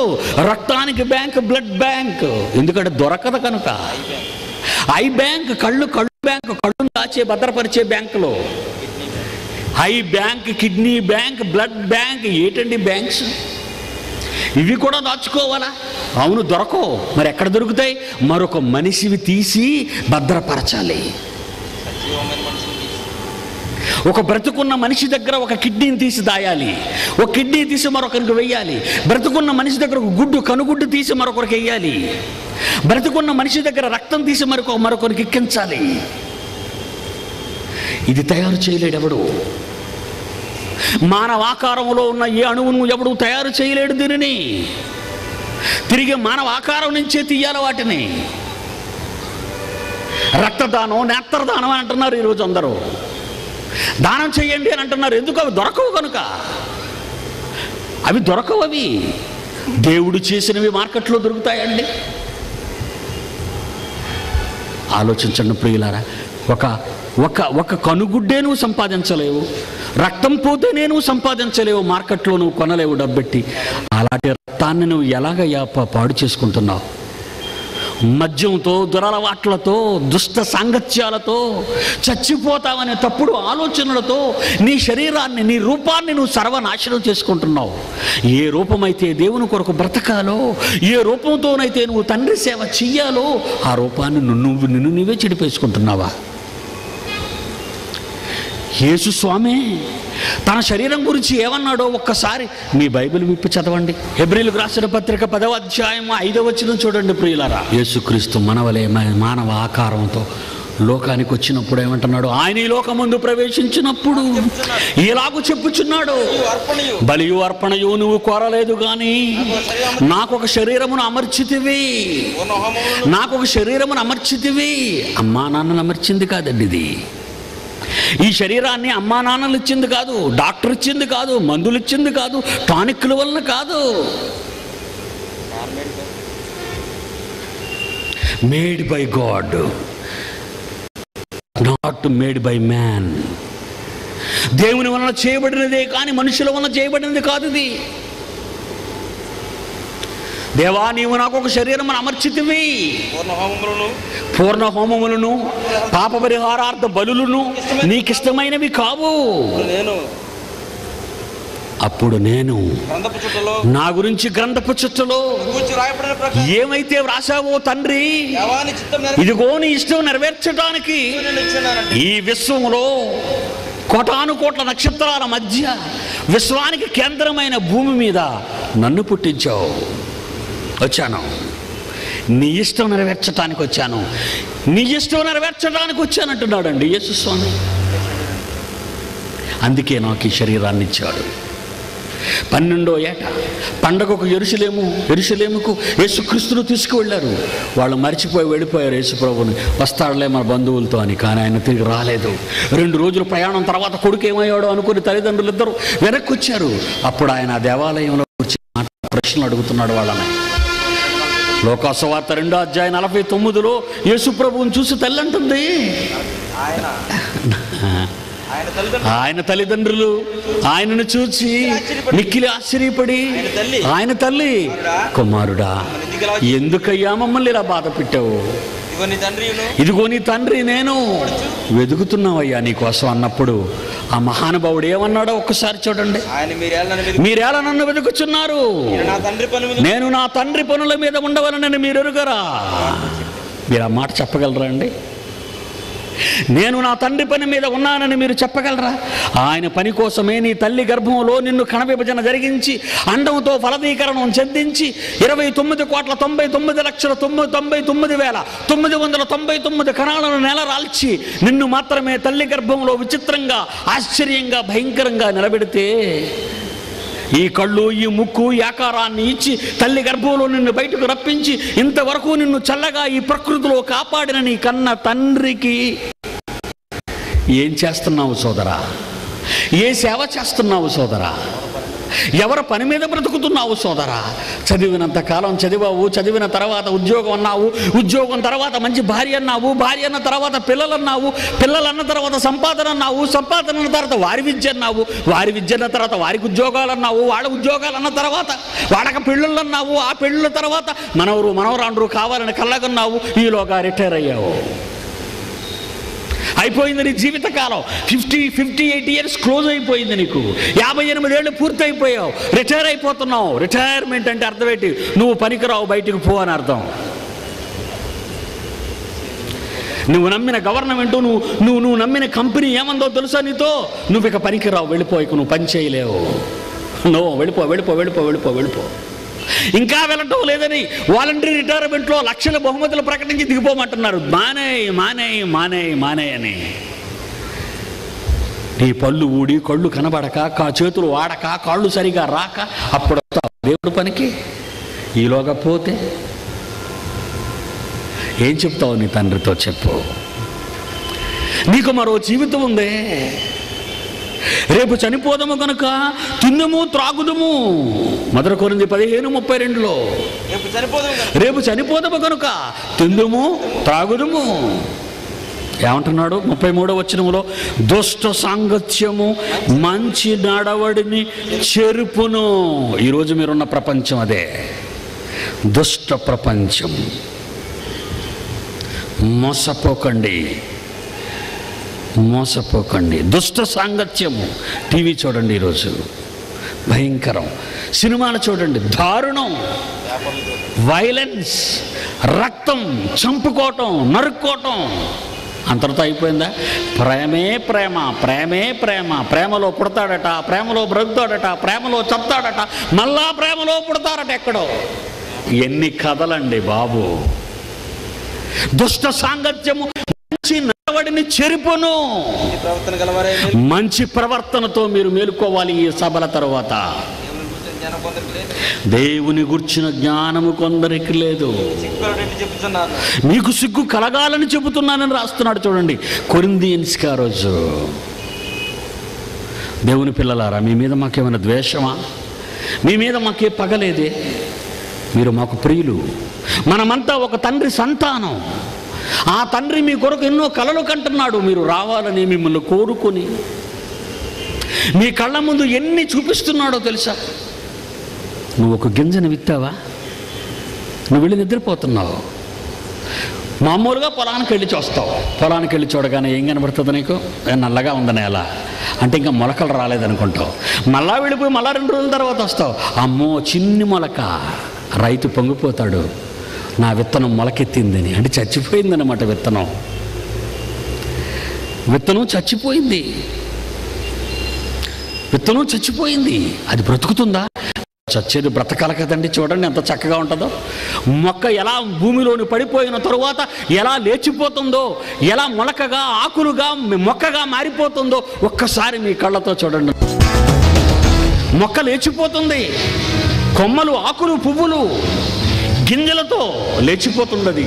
రక్తానికి బ్యాంక్, బ్లడ్ బ్యాంక్. ఎందుకంటే దొరకదు కనుక. హై బ్యాంక్ కళ్ళు కళ్ళు బ్యాంక్ కళ్ళు దాచే భద్రపరిచే బ్యాంకులో eye bank, kidney bank, blood bank ఏంటండి బ్యాంక్స్? ఇవి కూడా దాచుకోవాలా? అవును, దొరకవు. మరి ఎక్కడ దొరుకుతాయి? మరొక మనిషివి తీసి భద్రపరచాలి. ఒక బ్రతుకున్న మనిషి దగ్గర ఒక కిడ్నీని తీసి దాయాలి, ఒక కిడ్నీ తీసి మరొకరికి వెయ్యాలి. బ్రతుకున్న మనిషి దగ్గర ఒక గుడ్డు, కనుగుడ్డు తీసి మరొకరికి వెయ్యాలి. బ్రతుకున్న మనిషి దగ్గర రక్తం తీసి మరొక మరొకరికి ఎక్కించాలి. ఇది తయారు చేయలేడు ఎవడు. మానవాకారంలో ఉన్న ఏ అణువును ఎవడు తయారు చేయలేడు. దీనిని తిరిగి మానవ ఆకారం నుంచే తీయాలి వాటిని. రక్తదానం, నేత్రదానం అని అంటున్నారు ఈరోజు అందరూ. దానం చేయండి అని అంటున్నారు. ఎందుకు? అవి దొరకవు కనుక. అవి దొరకవు. అవి దేవుడు చేసినవి మార్కెట్లో దొరుకుతాయండి. ఆలోచించండి ప్రియులారా. ఒక ఒక ఒక కనుగుడ్డే నువ్వు సంపాదించలేవు, రక్తం పోతే నేను సంపాదించలేవు, మార్కెట్లో నువ్వు కొనలేవు డబ్బెట్టి. అలాంటి రక్తాన్ని నువ్వు ఎలాగయ్యా పాడు చేసుకుంటున్నావు? మద్యంతో, దురలవాట్లతో, దుష్ట సాంగత్యాలతో చచ్చిపోతావనే తప్పుడు ఆలోచనలతో నీ శరీరాన్ని, నీ రూపాన్ని నువ్వు సర్వనాశనం చేసుకుంటున్నావు. ఏ రూపమైతే దేవుని కొరకు బ్రతకాలో, ఏ రూపంతోనైతే నువ్వు తండ్రి సేవ చెయ్యాలో, ఆ రూపాన్ని నువ్వు నిన్ను నీవే చెడిపేసుకుంటున్నావా? యేసు స్వామి తన శరీరం గురించి ఏమన్నాడో ఒక్కసారి మీ బైబిల్ విప్పి చదవండి. హెబ్రీయులకు రాసిన పత్రిక పదవ అధ్యాయం ఐదవ వచనం చూడండి ప్రియులారా. యేసుక్రీస్తు మనవలే మానవ ఆకారంతో లోకానికి వచ్చినప్పుడు ఏమంటున్నాడు? ఆయన ఈ లోకం ముందు ప్రవేశించినప్పుడు ఇలాగూ చెప్పుచున్నాడు, బలియు అర్పణయు నువ్వు కోరలేదు గాని నాకొక శరీరమును అమర్చితివి, నాకొక శరీరమును అమర్చితివి. అమ్మా నాన్నను అమర్చింది కాదండి ఇది. ఈ శరీరాన్ని అమ్మా నాన్నలు ఇచ్చింది కాదు, డాక్టర్ ఇచ్చింది కాదు, మందులు ఇచ్చింది కాదు, టానిక్ల వలన కాదు. Made by God, not made by man. దేవుని వలన చేయబడినదే కానీ మనుషుల వలన చేయబడినది కాదు ఇది. దేవా నీవు నాకు ఒక శరీరం అమర్చితివి, పూర్ణ హోమములను పాప పరిహారార్థ బలులను నీకిష్టమైనవి కావు. అప్పుడు నేను నా గురించి గ్రంథపు చుట్టలో ఏమైతే వ్రాసావో తండ్రి, ఇదిగో నీ ఇష్టం నెరవేర్చడానికి ఈ విశ్వంలో కోటాను కోట్ల నక్షత్రాల మధ్య విశ్వానికి కేంద్రమైన భూమి మీద నన్ను పుట్టించావు. వచ్చాను నీ ఇష్టం నెరవేర్చడానికి, వచ్చాను నీ ఇష్టం నెరవేర్చడానికి వచ్చాను అంటున్నాడు అండి యేసు స్వామి. అందుకే నాకు ఈ శరీరాన్ని ఇచ్చాడు. పన్నెండో ఏట పండగకు యెరూషలేము యెరూషలేముకు యేసుక్రీస్తును తీసుకువెళ్ళారు. వాళ్ళు మర్చిపోయి వెళ్ళిపోయారు యేసు ప్రభుని, వస్తాడులే మన బంధువులతో అని. కానీ ఆయన తిరిగి రాలేదు. రెండు రోజుల ప్రయాణం తర్వాత కొడుకు ఏమయ్యాడో అనుకుని తల్లిదండ్రులు ఇద్దరు వెనక్కి వచ్చారు. అప్పుడు ఆయన ఆ దేవాలయంలో వచ్చి ప్రశ్నలు అడుగుతున్నాడు వాళ్ళని. లోకా సువార్త రెండో అధ్యాయం నలభై తొమ్మిదిలో యేసు ప్రభువుని చూసి తల్లి అంటుంది, ఆయన తల్లిదండ్రులు ఆయనను చూచి మిక్కిలి ఆశ్చర్యపడి, ఆయన తల్లి, కుమారుడా ఎందుకయ్యా మమ్మల్ని ఇలా బాధ పెట్టావు? ఇదిగో నీ తండ్రి, నేను వెతుకుతున్నావయ్యా నీకోసం అన్నప్పుడు ఆ మహానుభావుడు ఏమన్నాడో ఒక్కసారి చూడండి. మీరేలా నన్ను వెతుకుచున్నారు? నేను నా తండ్రి పనుల మీద ఉండవలనని మీరు ఎరుగరా? మీరు ఆ మాట చెప్పగలరా అండి? నేను నా తండ్రి పని మీద ఉన్నానని మీరు చెప్పగలరా? ఆయన పని కోసమే నీ తల్లి గర్భంలో నిన్ను కణవిభజన జరిగించి అండంతో ఫలదీకరణం చెందించి ఇరవై తొమ్మిది కోట్ల తొంభై తొమ్మిది లక్షల తొమ్మిది తొంభై తొమ్మిది వేల తొమ్మిది వందల తొంభై తొమ్మిది కణాలను నెలరాల్చి నిన్ను మాత్రమే తల్లి గర్భంలో విచిత్రంగా, ఆశ్చర్యంగా, భయంకరంగా నిలబెడితే ఈ కళ్ళు, ఈ ముక్కు, ఈ ఆకారాన్ని ఇచ్చి తల్లి గర్భంలో నిన్ను బయటకు రప్పించి ఇంతవరకు నిన్ను చల్లగా ఈ ప్రకృతిలో కాపాడిన నీ కన్న తండ్రికి ఏం చేస్తున్నావు సోదరా? ఏ సేవ చేస్తున్నావు సోదరా? ఎవర పని మీద బ్రతుకుతున్నావు సోదరా? చదివినంత కాలం చదివావు, చదివిన తర్వాత ఉద్యోగం అన్నావు, ఉద్యోగం తర్వాత మంచి భార్య అన్నావు, భార్య అన్న తర్వాత పిల్లలు అన్నావు, పిల్లలు అన్న తర్వాత సంపాదన అన్నావు, సంపాదన అన్న తర్వాత వారి విద్య అన్నావు, వారి విద్య అన్న తర్వాత వారికి ఉద్యోగాలు అన్నావు, వాళ్ళ ఉద్యోగాలు అన్న తర్వాత వాళ్ళకి పెళ్ళిళ్ళు అన్నావు, ఆ పెళ్ళిళ్ళ తర్వాత మనవరు మనవరాండ్రు కావాలని కళ్ళగన్నావు, ఈలోగా రిటైర్ అయ్యావు. అయిపోయింది నీ జీవితకాలం. Fifty fifty eight years close అయిపోయింది నీకు. యాభై ఎనిమిది ఏళ్ళు పూర్తి అయిపోయావు, రిటైర్ అయిపోతున్నావు. రిటైర్మెంట్ అంటే అర్థం ఏంటి? నువ్వు పనికిరావు, బయటికి పో అని అర్థం. నువ్వు నమ్మిన గవర్నమెంట్, నువ్వు నువ్వు నువ్వు నమ్మిన కంపెనీ ఏమందో తెలుసా నీతో? నువ్వు ఇక పనికిరావు, వెళ్ళిపోయి, నువ్వు పని చేయలేవు, నువ్వు వెళ్ళిపో వెళ్ళిపో వెళ్ళిపో వెళ్ళిపో వెళ్ళిపో ఇంకా వెళ్ళటం లేదని వాలంటరీ రిటైర్మెంట్లో లక్షల బహుమతులు ప్రకటించి దిగిపోమంటున్నారు. మానే మానే మానే మానే అని. నీ పళ్ళు ఊడి, కళ్ళు కనబడక, కా చేతులు వాడక, కాళ్ళు సరిగా రాక అప్పుడు దేవుడు పనికి. ఈలోగా పోతే ఏం చెప్తావు నీ తండ్రితో? చెప్పు, నీకు మరో జీవితం ఉందే, రేపు చనిపోదము కనుక తిన్నము త్రాగుదము. మొదటి కొరింది పదిహేను ముప్పై రెండులో రేపు చనిపోదము కనుక తిందుము త్రాగుదము ఏమంటున్నాడు? ముప్పై మూడో వచనములో దుష్ట సాంగత్యము మంచి నడవడిని చెరుపును. ఈరోజు మీరున్న ప్రపంచం అదే, దుష్ట ప్రపంచం. మోసపోకండి, మోసపోకండి. దుష్ట సాంగత్యము. టీవీ చూడండి, ఈరోజు భయంకరం. సినిమాలు చూడండి, దారుణం, వైలెన్స్, రక్తం, చంపుకోవటం, నరుక్కోవటం. అంతటితో అయిపోయిందా? ప్రేమే ప్రేమ, ప్రేమే ప్రేమ. ప్రేమలో పుడతాడట, ప్రేమలో బ్రతుకుతాడట, ప్రేమలో చస్తాడట, మళ్ళా ప్రేమలో పుడతాడట. ఎక్కడో ఎన్ని కథలండి బాబు. దుష్ట సాంగత్యము నడవడిని చెరిపోను. మంచి ప్రవర్తనతో మీరు మేలుకోవాలి ఈ సభల తర్వాత. దేవుని గుర్చిన జ్ఞానము కొందరికి లేదు, మీకు సిగ్గు కలగాలని చెబుతున్నానని రాస్తున్నాడు. చూడండి కొరింథియన్స్ కా రోజు. దేవుని పిల్లలారా, మీ మీద మాకేమైనా ద్వేషమా? మీ మీద మాకే పగలేదే? మీరు మాకు ప్రియులు, మనమంతా ఒక తండ్రి సంతానం. ఆ తండ్రి మీ కొరకు ఎన్నో కలలు కంటున్నాడు, మీరు రావాలని మిమ్మల్ని కోరుకొని. మీ కళ్ళ ముందు ఎన్ని చూపిస్తున్నాడో తెలుసా? నువ్వు ఒక గింజను విత్తావా, నువ్వు వెళ్ళి నిద్రపోతున్నావు. మామూలుగా పొలానికి వెళ్ళి చూస్తావు, పొలానికి వెళ్ళి చూడగానే ఏం కనబడుతుంది నీకు? నల్లగా ఉందని. ఎలా అంటే ఇంకా మొలకలు రాలేదనుకుంటావు. మళ్ళా వెళ్ళిపోయి మళ్ళా రెండు రోజుల తర్వాత వస్తావు, అమ్మో చిన్ని మొలక. రైతు పొంగిపోతాడు, నా విత్తనం మొలకెత్తిందని. అంటే చచ్చిపోయిందన్నమాట విత్తనం, విత్తనం చచ్చిపోయింది, విత్తనం చచ్చిపోయింది. అది బ్రతుకుతుందా? చచ్చేది బ్రతకాల కదండి. చూడండి ఎంత చక్కగా ఉంటుందో మొక్క, ఎలా భూమిలోని పడిపోయిన తరువాత ఎలా లేచిపోతుందో, ఎలా మొలకగా ఆకులుగా మొక్కగా మారిపోతుందో ఒక్కసారి మీ కళ్ళతో చూడండి. మొక్క లేచిపోతుంది, కొమ్మలు, ఆకులు, పువ్వులు, గింజలతో లేచిపోతున్నది.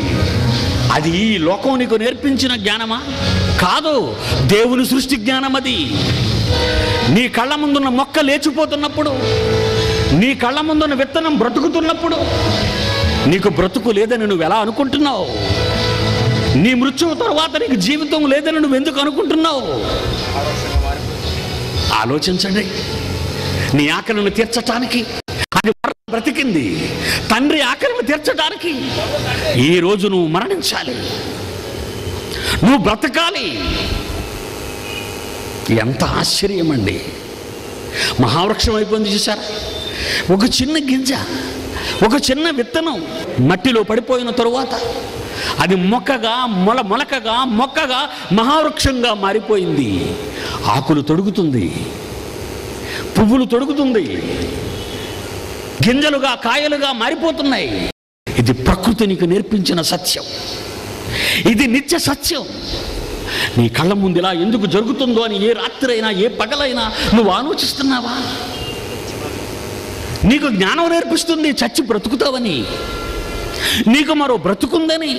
అది ఈ లోకం నీకు నేర్పించిన జ్ఞానమా? కాదు, దేవుని సృష్టి జ్ఞానం అది. నీ కళ్ళ ముందున్న మొక్క లేచిపోతున్నప్పుడు, నీ కళ్ళ ముందున్న విత్తనం బ్రతుకుతున్నప్పుడు, నీకు బ్రతుకు లేదని నువ్వు ఎలా అనుకుంటున్నావు? నీ మృత్యువు తర్వాత నీకు జీవితం లేదని నువ్వు ఎందుకు అనుకుంటున్నావు? ఆలోచించండి. నీ ఆకలిని తీర్చటానికి అది బ్రతికింది, తండ్రి ఆకలిని తీర్చడానికి. ఈరోజు నువ్వు మరణించాలి, నువ్వు బ్రతకాలి. ఎంత ఆశ్చర్యం అండి! మహావృక్షం అయిపోయింది చూసారా? ఒక చిన్న గింజ, ఒక చిన్న విత్తనం మట్టిలో పడిపోయిన తరువాత అది మొక్కగా మొల మొలకగా మొక్కగా మహావృక్షంగా మారిపోయింది. ఆకులు తొడుగుతుంది, పువ్వులు తొడుగుతుంది, గింజలుగా కాయలుగా మారిపోతున్నాయి. ఇది ప్రకృతి నీకు నేర్పించిన సత్యం, ఇది నిత్య సత్యం. నీ కళ్ళ ముందు ఇలా ఎందుకు జరుగుతుందో అని ఏ రాత్రి అయినా ఏ పగలైనా నువ్వు ఆలోచిస్తున్నావా? నీకు జ్ఞానం నేర్పిస్తుంది చచ్చి బ్రతుకుతావని, నీకు మరో బ్రతుకుందని.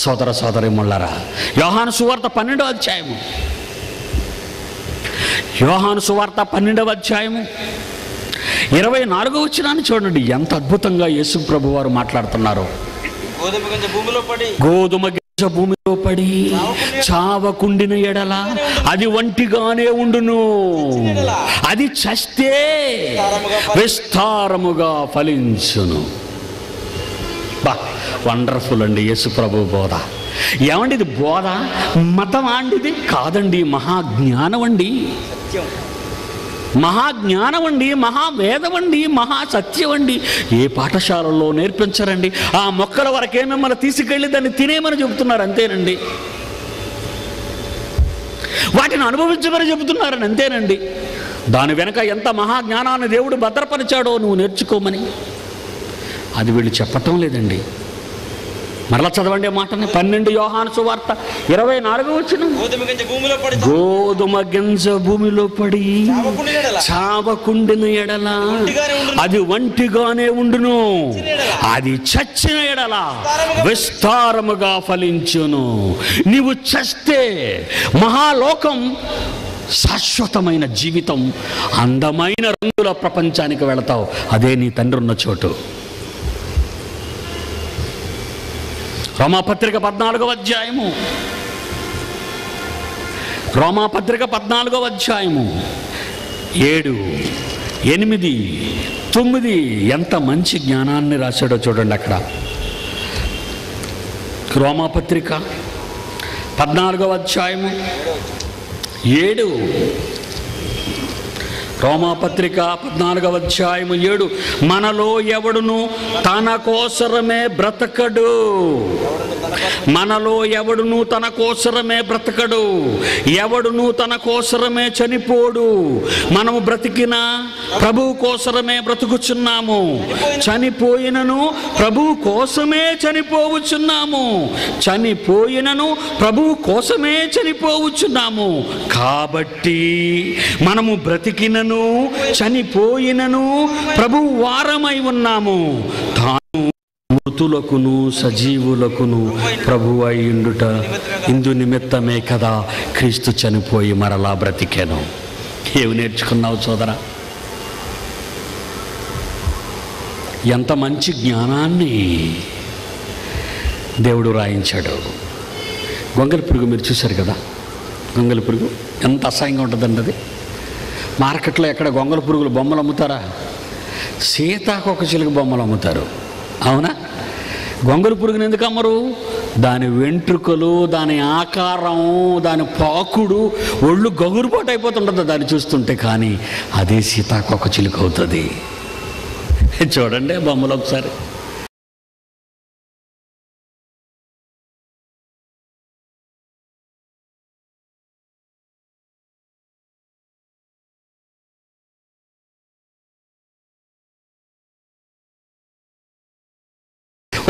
సోదర సోదరి ముళ్ళారా, యోహాను సువార్త పన్నెండో అధ్యాయము యోహాను సువార్త పన్నెండవ అధ్యాయము ఇరవై నాలుగవ వచనాన్ని చూడండి, ఎంత అద్భుతంగా యేసు ప్రభు వారు మాట్లాడుతున్నారు. గోధుమ గింజ భూమిలో పడి గోధుమ గింజ భూమిలో పడి చావకుండిన ఎడల అది ఒంటిగానే ఉండును, అది చస్తే విస్తారముగా ఫలించును. బా వండర్ఫుల్ అండి యేసు ప్రభు బోధ. ఏమండి ఇది? బోధ మతం అండిది కాదండి, మహాజ్ఞానం అండి, మహాజ్ఞానం అండి, మహావేదం అండి, మహాసత్యం అండి. ఏ పాఠశాలలో నేర్పించరండి. ఆ మొక్కల వరకే మిమ్మల్ని తీసుకెళ్ళి దాన్ని తినేమని చెబుతున్నారు అంతేనండి. వాటిని అనుభవించమని చెబుతున్నారని అంతేనండి. దాని వెనక ఎంత మహాజ్ఞానాన్ని దేవుడు భద్రపరిచాడో నువ్వు నేర్చుకోమని అది వీళ్ళు చెప్పటం లేదండి. మరలా చదవండి మాటని, పన్నెండు యోహాను సువార్త ఇరవై నాలుగు వచ్చిన గోధుమ గింజ భూమిలో పడి చావకుండిన ఎడల అది ఒంటిగానే ఉండును, అది చచ్చిన ఎడల విస్తారముగా ఫలించును. నీవు చస్తే మహాలోకం శాశ్వతమైన జీవితం, అందమైన రంగుల ప్రపంచానికి వెళతావు. అదే నీ తండ్రి ఉన్న చోటు. రోమాపత్రిక పద్నాలుగవ అధ్యాయము రోమాపత్రిక పద్నాలుగవ అధ్యాయము ఏడు ఎనిమిది తొమ్మిది ఎంత మంచి జ్ఞానాన్ని రాశాడో చూడండి. అక్కడ రోమాపత్రిక పద్నాలుగవ అధ్యాయము ఏడు రోమాపత్రిక పద్నాలుగవ అధ్యాయము ఏడు మనలో ఎవడును తన కోసరమే బ్రతకడు, మనలో ఎవడును తన కోసరమే బ్రతకడు, ఎవడును తన కోసరమే చనిపోడు. మనము బ్రతికిన ప్రభువు కోసరమే బ్రతుకుచున్నాము, చనిపోయినను ప్రభువు కోసమే చనిపోవచ్చున్నాము, చనిపోయినను ప్రభువు కోసమే చనిపోవచ్చున్నాము. కాబట్టి మనము బ్రతికిన చనిపోయినను ప్రభు వారమై ఉన్నాము. తాను మృతులకును సజీవులకును ప్రభు అయ్యుండుట ఇందు నిమిత్తమే కదా క్రీస్తు చనిపోయి మరలా బ్రతికెను. ఏమి నేర్చుకున్నావు సోదరా? ఎంత మంచి జ్ఞానాన్ని దేవుడు రాయించాడు. గొంగలి పురుగు మీరు చూశారు కదా, గొంగలి పురుగు ఎంత అసహ్యంగా ఉంటుందండి. అది మార్కెట్లో ఎక్కడ గొంగళ పురుగులు బొమ్మలు అమ్ముతారా? సీతాకొక చిలుక బొమ్మలు అమ్ముతారు, అవునా? గొంగళ పురుగుని ఎందుకు అమ్మరు? దాని వెంట్రుకలు, దాని ఆకారం, దాని పాకుడు, ఒళ్ళు గగురుపాటు అయిపోతుంటుంది దాన్ని చూస్తుంటే. కానీ అదే సీతాకొక చిలుక అవుతుంది. చూడండి బొమ్మలు ఒకసారి.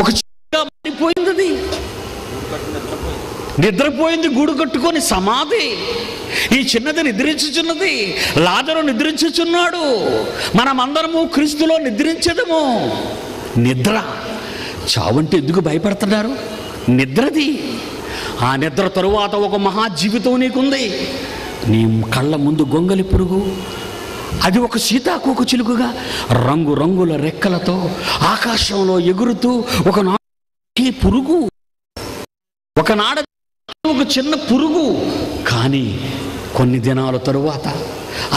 ఒక చిగా మారిపోయింది, నిద్రపోయింది, గూడు కట్టుకొని సమాధి. ఈ చిన్నది నిద్రించుచున్నది, లాజరు నిద్రించుచున్నాడు. మనమందరము క్రీస్తులో నిద్రించదము. నిద్ర చావంటే ఎందుకు భయపడుతున్నారు? నిద్రది. ఆ నిద్ర తరువాత ఒక మహా జీవితం నీకుంది. నీ కళ్ళ ముందు గొంగలి పురుగు, అది ఒక సీతాకోక చిలుకగా రంగు రంగుల రెక్కలతో ఆకాశంలో ఎగురుతూ. ఒకనాడు ఈ పురుగు, ఒకనాడు ఒక చిన్న పురుగు. కానీ కొన్ని దినాల తరువాత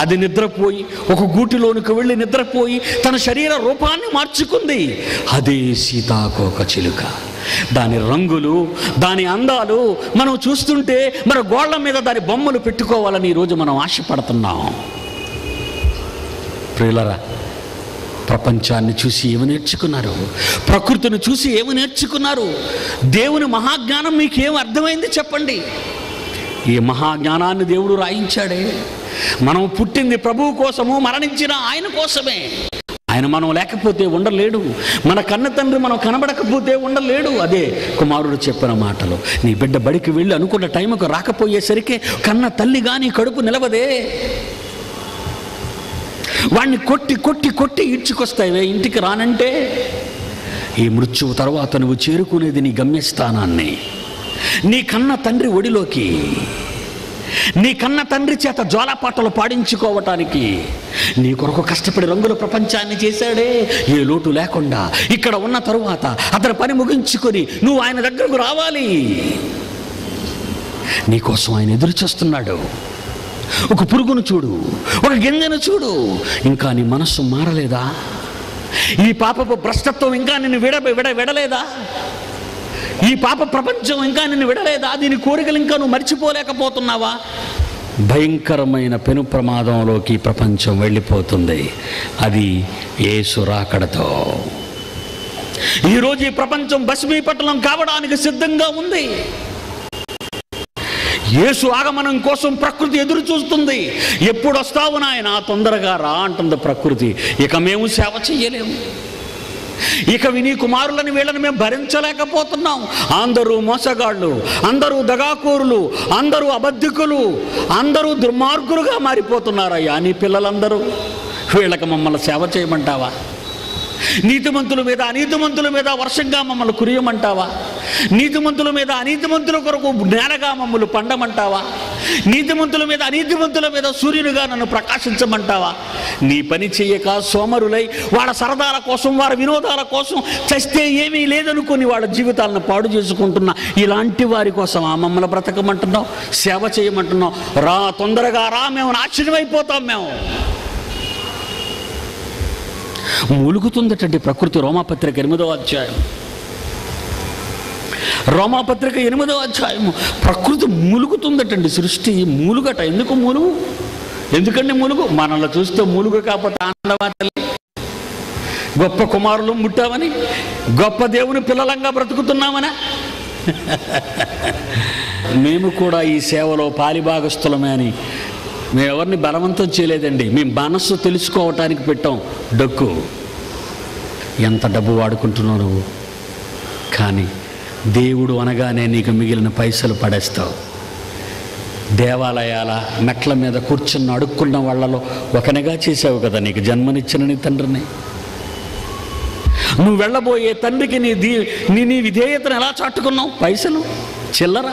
అది నిద్రపోయి ఒక గూటిలోనికి వెళ్ళి నిద్రపోయి తన శరీర రూపాన్ని మార్చుకుంది. అదే సీతాకోక చిలుక. దాని రంగులు, దాని అందాలు మనం చూస్తుంటే మన గోళ్ళ మీద దాని బొమ్మలు పెట్టుకోవాలని ఈరోజు మనం ఆశపడుతున్నాం. ప్రియులరా, ప్రపంచాన్ని చూసి ఏమి నేర్చుకున్నారు? ప్రకృతిని చూసి ఏమి నేర్చుకున్నారు? దేవుని మహాజ్ఞానం మీకేం అర్థమైంది చెప్పండి? ఈ మహాజ్ఞానాన్ని దేవుడు రాయించాడే. మనం పుట్టింది ప్రభువు కోసము, మరణించిన ఆయన కోసమే. ఆయన మనం లేకపోతే ఉండలేడు. మన కన్న తండ్రి మనం కనబడకపోతే ఉండలేడు. అదే కుమారుడు చెప్పిన మాటలు, నీ బిడ్డ బడికి వెళ్ళి అనుకున్న టైంకు రాకపోయేసరికి కన్న తల్లి కానీ కడుపు నిలవదే. వాడిని కొట్టి కొట్టి కొట్టి ఈడ్చుకొస్తావే, ఇంటికి రానంటే. ఈ మృత్యువు తర్వాత నువ్వు చేరుకునేది నీ గమ్యస్థానాన్ని, నీ కన్న తండ్రి ఒడిలోకి. నీ కన్న తండ్రి చేత జోలపాటలు పాడించుకోవడానికి నీ కొరకు కష్టపడి రంగుల ప్రపంచాన్ని చేశాడే ఏ లోటు లేకుండా. ఇక్కడ ఉన్న తరువాత అతని పని ముగించుకొని నువ్వు ఆయన దగ్గరకు రావాలి. నీకోసం ఆయన ఎదురు చూస్తున్నాడు. ఒక పురుగును చూడు, ఒక గింజను చూడు. ఇంకా నీ మనస్సు మారలేదా? ఈ పాపపు భ్రష్టత్వం ఇంకా నిన్ను విడ విడ విడలేదా? ఈ పాప ప్రపంచం ఇంకా నిన్ను విడలేదా? దీని కోరికలు ఇంకా నువ్వు మర్చిపోలేకపోతున్నావా? భయంకరమైన పెను ప్రమాదంలోకి ప్రపంచం వెళ్ళిపోతుంది, అది యేసు రాకడతో. ఈరోజు ఈ ప్రపంచం భస్మీపట్టణం కావడానికి సిద్ధంగా ఉంది. యేసు ఆగమనం కోసం ప్రకృతి ఎదురు చూస్తుంది. ఎప్పుడు వస్తావు నాయన, తొందరగా రా అంటుంది ప్రకృతి. ఇక మేము సేవ చెయ్యలేము, ఇక విని కుమారులని వీళ్ళని మేము భరించలేకపోతున్నాం. అందరూ మోసగాళ్ళు, అందరూ దగాకోరులు, అందరూ అబద్ధికులు, అందరూ దుర్మార్గులుగా మారిపోతున్నారయ్యా నీ పిల్లలందరూ. వీళ్ళకి మమ్మల్ని సేవ చేయమంటావా? నీతిమంతుల మీద అనీతిమంతుల మీద వర్షంగా మమ్మల్ని కురియమంటావా? నీతిమంతుల మీద అనీతిమంతుల కొరకు నేలగా మమ్మల్ని పండమంటావా? నీతిమంతుల మీద అనీతిమంతుల మీద సూర్యునిగా నన్ను ప్రకాశించమంటావా? నీ పని చెయ్యక సోమరులై వాళ్ళ సరదాల కోసం, వారి వినోదాల కోసం, చస్తే ఏమీ లేదనుకుని వాళ్ళ జీవితాలను పాడు చేసుకుంటున్న ఇలాంటి వారి కోసం ఆ మమ్మల్ని బ్రతకమంటున్నావు, సేవ చేయమంటున్నావు. రా తొందరగా రా, మేము నాశనమైపోతాం. మేము మూలుగుతుందటండి ప్రకృతి. రోమాపత్రిక ఎనిమిదవ అధ్యాయం రోమాపత్రిక ఎనిమిదవ అధ్యాయము ప్రకృతి మూలుగుతుందటండి. సృష్టి మూలుగట. ఎందుకు మూలుగు? ఎందుకండి మూలుగు? మనల్ని చూస్తే మూలుగు కాకపోతే ఆనందమా తల్లి, గొప్ప కుమారులు ముట్టామని, గొప్ప దేవుని పిల్లలంగా బ్రతుకుతున్నామనా? మేము కూడా ఈ సేవలో పాలిభాగస్థులమే అని మేము ఎవరిని బలవంతం చేయలేదండి. మేము మనస్సు తెలుసుకోవటానికి పెట్టాం డొక్కు. ఎంత డబ్బు వాడుకుంటున్నావు నువ్వు, కానీ దేవుడు అనగానే నీకు మిగిలిన పైసలు పడేస్తావు. దేవాలయాల మెట్ల మీద కూర్చుని అడుక్కున్న వాళ్ళలో ఒకనిగా చేసావు కదా నీకు జన్మనిచ్చిన నీ తండ్రిని. నువ్వు వెళ్ళబోయే తండ్రికి నీ దీ నీ నీ విధేయతను ఎలా చాటుకున్నావు? పైసలు చిల్లర.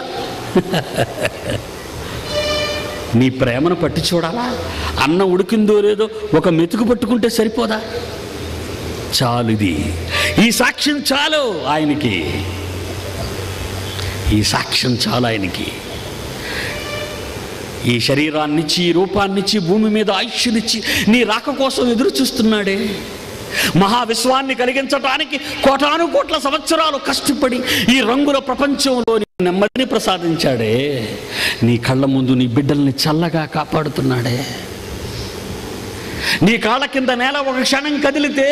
నీ ప్రేమను పట్టి చూడాలా? అన్నం ఉడికిందో లేదో ఒక మెతుకు పట్టుకుంటే సరిపోదా? చాలు, ఇది ఈ సాక్ష్యం చాలు ఆయనకి. ఈ సాక్ష్యం చాలు ఆయనకి. ఈ శరీరాన్నిచ్చి, ఈ రూపాన్నిచ్చి, భూమి మీద ఆయుష్నిచ్చి నీ రాక కోసం ఎదురు చూస్తున్నాడే. మహావిశ్వాన్ని కలిగించటానికి కోటాను కోట్ల సంవత్సరాలు కష్టపడి ఈ రంగుల ప్రపంచంలో నెమ్మదిని ప్రసాదించాడే. నీ కళ్ళ ముందు నీ బిడ్డల్ని చల్లగా కాపాడుతున్నాడే. నీ కాళ్ళ కింద నేల ఒక క్షణం కదిలితే,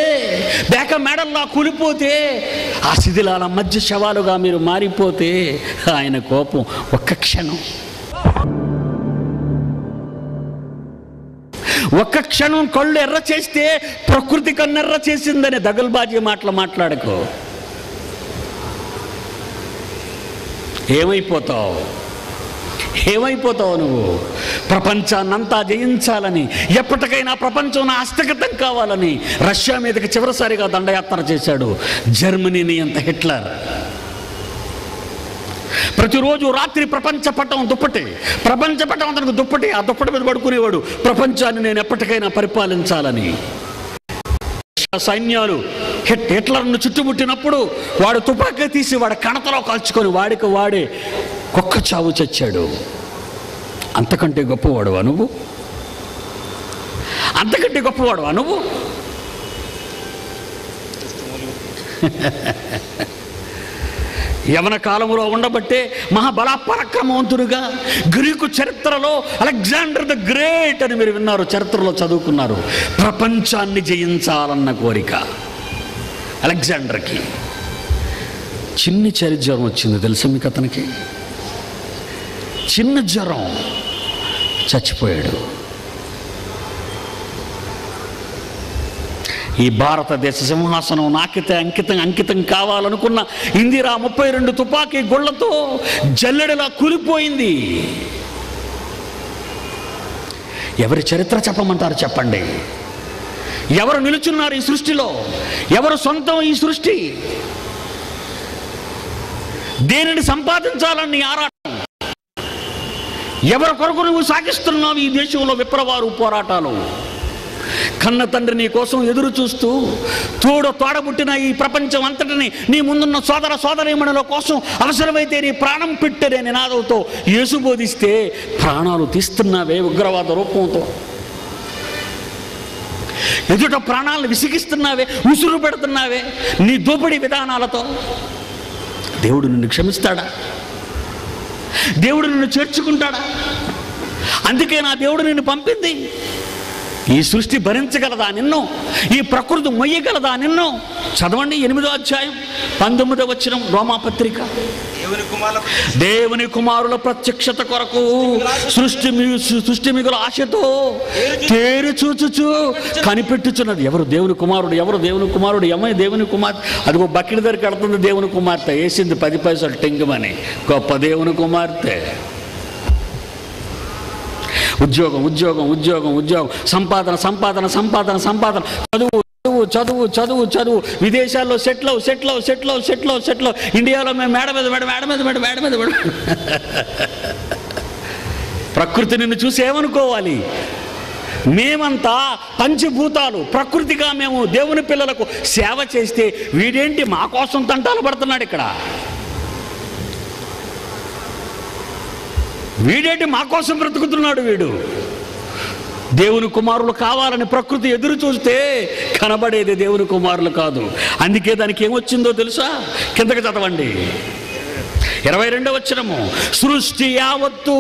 బేక మేడల్లా కూలిపోతే, ఆ శిథిలాల మధ్య శవాలుగా మీరు మారిపోతే ఆయన కోపం ఒక్క క్షణం, ఒక్క క్షణం కళ్ళు ఎర్ర చేస్తే ప్రకృతి కన్నెర్ర చేసిందనే దగల్బాజీ మాటలు మాట్లాడకు. ఏమైపోతావు? ఏమైపోతావు నువ్వు? ప్రపంచాన్నంతా జయించాలని, ఎప్పటికైనా ప్రపంచం నా హస్తగతం కావాలని రష్యా మీదకి చివరిసారిగా దండయాత్ర చేశాడు జర్మనీని అంత హిట్లర్. ప్రతిరోజు రాత్రి ప్రపంచ పటం దుప్పటి, ప్రపంచ పటం అతనికి దుప్పటి, ఆ దుప్పటి మీద పడుకునేవాడు ప్రపంచాన్ని నేను ఎప్పటికైనా పరిపాలించాలని. సైన్యాలు హిట్లర్ను చుట్టుముట్టినప్పుడు వాడు తుపాకీ తీసి వాడి కణతలో కాల్చుకొని వాడికి వాడే కుక్క చావు చచ్చాడు. అంతకంటే గొప్పవాడువా నువ్వు? అంతకంటే గొప్పవాడువా నువ్వు? యవన కాలంలో ఉండబట్టే మహాబల పరాక్రమవంతుడుగా గ్రీకు చరిత్రలో అలెగ్జాండర్ ద గ్రేట్ అని మీరు విన్నారు, చరిత్రలో చదువుకున్నారు. ప్రపంచాన్ని జయించాలన్న కోరిక అలెగ్జాండర్కి. చిన్ని చలి జ్వరం వచ్చింది తెలుసు మీకు, అతనికి చిన్న జ్వరం, చచ్చిపోయాడు. ఈ భారతదేశ సింహాసనం నాకితే అంకితం అంకితం కావాలనుకున్న ఇందిరా ముప్పై రెండు తుపాకీ గొళ్లతో జల్లెడలా కూలిపోయింది. ఎవరి చరిత్ర చెప్పమంటారు చెప్పండి? ఎవరు నిలుచున్నారు ఈ సృష్టిలో? ఎవరు సొంతం ఈ సృష్టి? దేనిని సంపాదించాలని ఆరాటం? ఎవరి కొరకు నువ్వు సాగిస్తున్నావు ఈ దేశంలో విప్రవారు పోరాటాలు? కన్న తండ్రి నీ కోసం ఎదురు చూస్తూ తోడు తోడబుట్టిన ఈ ప్రపంచం అంతటిని నీ ముందున్న సోదర సోదరీమణుల కోసం అవసరమైతే నీ ప్రాణం పెట్టనే నినాదంతో యేసు బోధిస్తే ప్రాణాలు తీస్తున్నావే ఉగ్రవాద రూపంతో, ఎదుట ప్రాణాలను విసిగిస్తున్నావే, ఉసురు పెడుతున్నావే నీ దోపిడీ విధానాలతో. దేవుడు నిన్ను క్షమిస్తాడా? దేవుడు నిన్ను చేర్చుకుంటాడా? అందుకే నా దేవుడు నిన్ను పంపింది. ఈ సృష్టి భరించగలదా నిన్ను? ఈ ప్రకృతి మొయ్యగలదా నిన్ను? చదవండి ఎనిమిదో అధ్యాయం పంతొమ్మిదో వచనం రోమాపత్రిక. దేవుని కుమారుల ప్రత్యక్షత కొరకు సృష్టి సృష్టి మిగుల ఆశతో తేరు చూచుచు కనిపెట్టుచున్నది. ఎవరు దేవుని కుమారుడు? ఎవరు దేవుని కుమారుడు? ఏమై దేవుని కుమార్తె. అదిగో బకెట్ దగ్గర కడుతుంది దేవుని కుమార్తె, వేసింది పది పైసలు టెంగుమని. గొప్ప దేవుని కుమార్తె. ఉద్యోగం ఉద్యోగం ఉద్యోగం ఉద్యోగం, సంపాదన సంపాదన సంపాదన సంపాదన, చదువు చదువు చదువు చదువు చదువు, విదేశాల్లో సెటిల్ అవు సెటిల్ అవు సెటిల్ అవు సెటిల్ అవు సెటిల్ అవు, ఇండియాలో మేము మేడ మీద మేడ మేడ మీద మేడ మేడ మీద మేడ. ప్రకృతి నిన్ను చూసి ఏమనుకోవాలి? మేమంతా పంచభూతాలు, ప్రకృతిగా మేము దేవుని పిల్లలకు సేవ చేస్తే వీడేంటి మా కోసం తంటాలు పడుతున్నాడు ఇక్కడ, వీడేంటి మా కోసం బ్రతుకుతున్నాడు వీడు? దేవుని కుమారులు కావాలని ప్రకృతి ఎదురు చూస్తే కనబడేది దేవుని కుమారులు కాదు. అందుకే దానికి ఏమొచ్చిందో తెలుసా? కిందకి చదవండి ఇరవై రెండవ వచనము. సృష్టి యావత్తు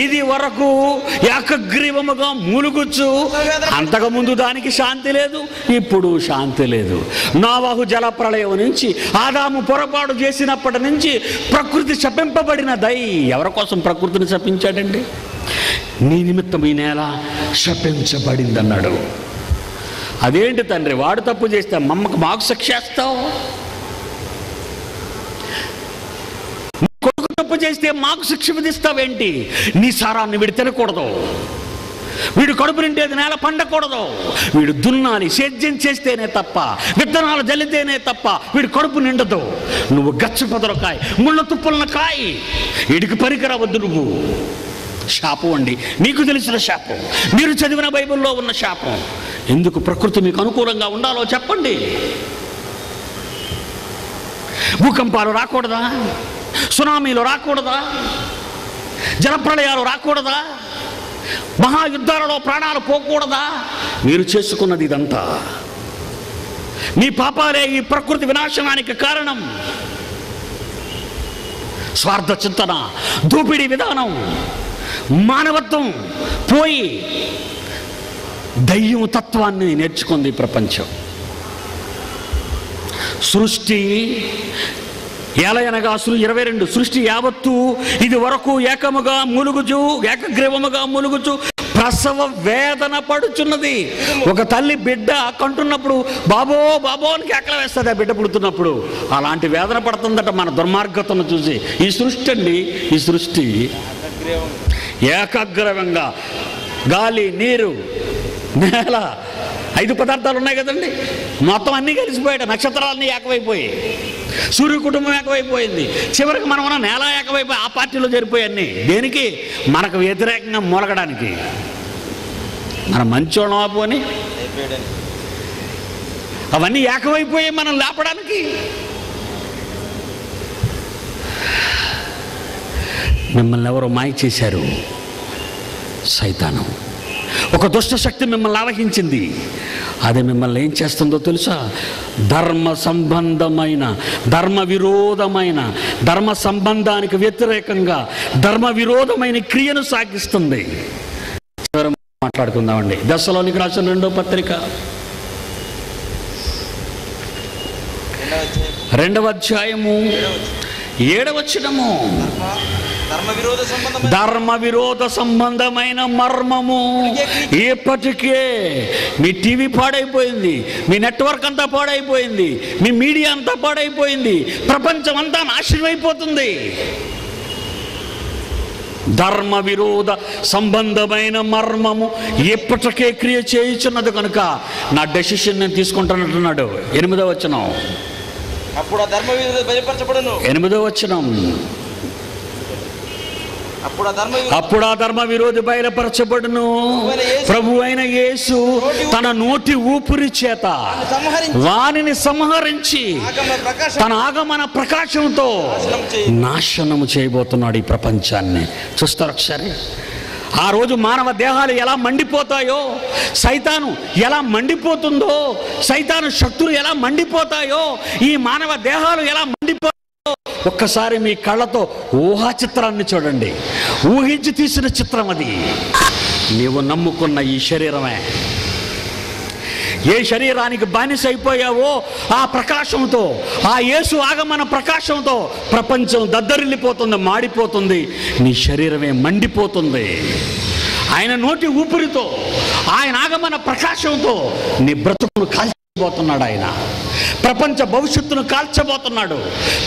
ఇది వరకు ఏకగ్రీవముగా మూలుగుచ్చు, అంతకుముందు దానికి శాంతి లేదు, ఇప్పుడు శాంతి లేదు. నోవాహు జల ప్రళయం నుంచి, ఆదాము పొరపాటు చేసినప్పటి నుంచి ప్రకృతి శపింపబడినదై. ఎవరి కోసం ప్రకృతిని శపించాడండి? నీ నిమిత్తం ఈ నేల శపించబడింది అన్నాడు. అదేంటి తండ్రి, వాడు తప్పు చేస్తే మమ్మకు మాకు శిక్షేస్తావు, తప్పు చేస్తే మాకు శిక్ష విధిస్తావేంటి? నీ సారాన్ని వీడు తినకూడదు, వీడు కడుపు నిండేది నేల పండకూడదు, వీడు దున్నాలి సేద్యం చేస్తేనే తప్ప, విత్తనాలు జల్లితేనే తప్ప వీడు కడుపు నిండదు. నువ్వు గచ్చ పొదర కాయ, ముళ్ళ తుప్పులను కాయి, వీడికి పనికిరావద్దు నువ్వు. శాపం అండి, మీకు తెలిసిన శాపం, మీరు చదివిన బైబిల్లో ఉన్న శాపం. ఎందుకు ప్రకృతి మీకు అనుకూలంగా ఉండాలో చెప్పండి? భూకంపాలు రాకూడదా? సునామీలు రాకూడదా? జలప్రళయాలు రాకూడదా? మహాయుద్ధాలలో ప్రాణాలు పోకూడదా? మీరు చేసుకున్నది ఇదంతా. మీ పాపాలే ఈ ప్రకృతి వినాశనానికి కారణం. స్వార్థ చింతన, దోపిడీ విధానం, మానవత్వం పోయి దైవ తత్వాన్ని నేర్చుకుంది ప్రపంచం. సృష్టి ఏలయనగా ఇరవై రెండు సృష్టి యావత్తు ఇది వరకు ఏకముగా మూలుగుచు, ఏకగ్రీవముగా మూలుగుచు, ప్రసవ వేదన పడుచున్నది. ఒక తల్లి బిడ్డ కంటున్నప్పుడు బాబో బాబో అని కేకలు వేస్తుంది ఆ బిడ్డ పుడుతున్నప్పుడు. అలాంటి వేదన పడుతుందట మన దుర్మార్గతను చూసి. ఈ సృష్టి అండి, ఈ సృష్టి ఏకగ్రీవంగా గాలి, నీరు, నేల, ఐదు పదార్థాలు ఉన్నాయి కదండి, మొత్తం అన్నీ కలిసిపోయాడు. నక్షత్రాలన్నీ ఏకమైపోయి, సూర్య కుటుంబం ఏకమైపోయింది, చివరికి మనం ఉన్న నేల ఏకమైపోయి ఆ పార్టీలో జరిపోయాన్ని. దేనికి? మనకు వ్యతిరేకంగా మూలగడానికి. మనం మంచోళం ఆపోని అవన్నీ ఏకమైపోయి మనం లేపడానికి. మిమ్మల్ని ఎవరో మాయ చేశారు, సైతానం. ఒక దుష్టశక్తి మిమ్మల్ని ఆవహించింది. అది మిమ్మల్ని ఏం చేస్తుందో తెలుసా? ధర్మ సంబంధమైన, ధర్మ విరోధమైన, ధర్మ సంబంధానికి వ్యతిరేకంగా ధర్మ విరోధమైన క్రియను సాగిస్తుంది. మాట్లాడుకుందామండి దశలోనికి రాసిన రెండో పత్రిక రెండవ అధ్యాయము ఏడవచనము. ధర్మ విరోధ సంబంధమైన మర్మము ఇప్పటికే మీ టీవీ పాడైపోయింది, మీ నెట్వర్క్ అంతా పాడైపోయింది, మీ మీడియా అంతా పాడైపోయింది, ప్రపంచం అంతా నాశనం అయిపోతుంది. ధర్మ విరోధ సంబంధమైన మర్మము ఇప్పటికే క్రియ చేయించున్నది కనుక నా డెసిషన్ నేను తీసుకుంటానంటున్నాడు. ఎనిమిదో వచనం. అప్పుడు ఆ ధర్మ విరోధ బయలుపరచబడును. ఎనిమిదో వచనం. అప్పుడు ఆ ధర్మ విరోధి బయలుపరచబడును. ప్రభువైన యేసు తన నోటి ఊపిరి చేత వానిని సంహరించి తన ఆగమన ప్రకాశంతో నాశనము చేయబోతున్నాడు ఈ ప్రపంచాన్ని. చూస్తారు ఒకసారి ఆ రోజు మానవ దేహాలు ఎలా మండిపోతాయో, సైతాను ఎలా మండిపోతుందో, సైతాను శక్తులు ఎలా మండిపోతాయో, ఈ మానవ దేహాలు ఎలా మండిపోతాయో ఒక్కసారి మీ కళ్ళతో ఊహా చిత్రాన్ని చూడండి. ఊహించి తీసిన చిత్రం అది. నీవు నమ్ముకున్న ఈ శరీరమే. ఏ శరీరానికి బానిస అయిపోయావో ఆ ప్రకాశంతో, ఆ యేసు ఆగమన ప్రకాశంతో ప్రపంచం దద్దరిల్లిపోతుంది, మాడిపోతుంది, నీ శరీరమే మండిపోతుంది. ఆయన నోటి ఊపిరితో, ఆయన ఆగమన ప్రకాశంతో నీ బ్రతుకును కాల్చబోతున్నాడు. ఆయన ప్రపంచ భవిష్యత్తును కాల్చబోతున్నాడు.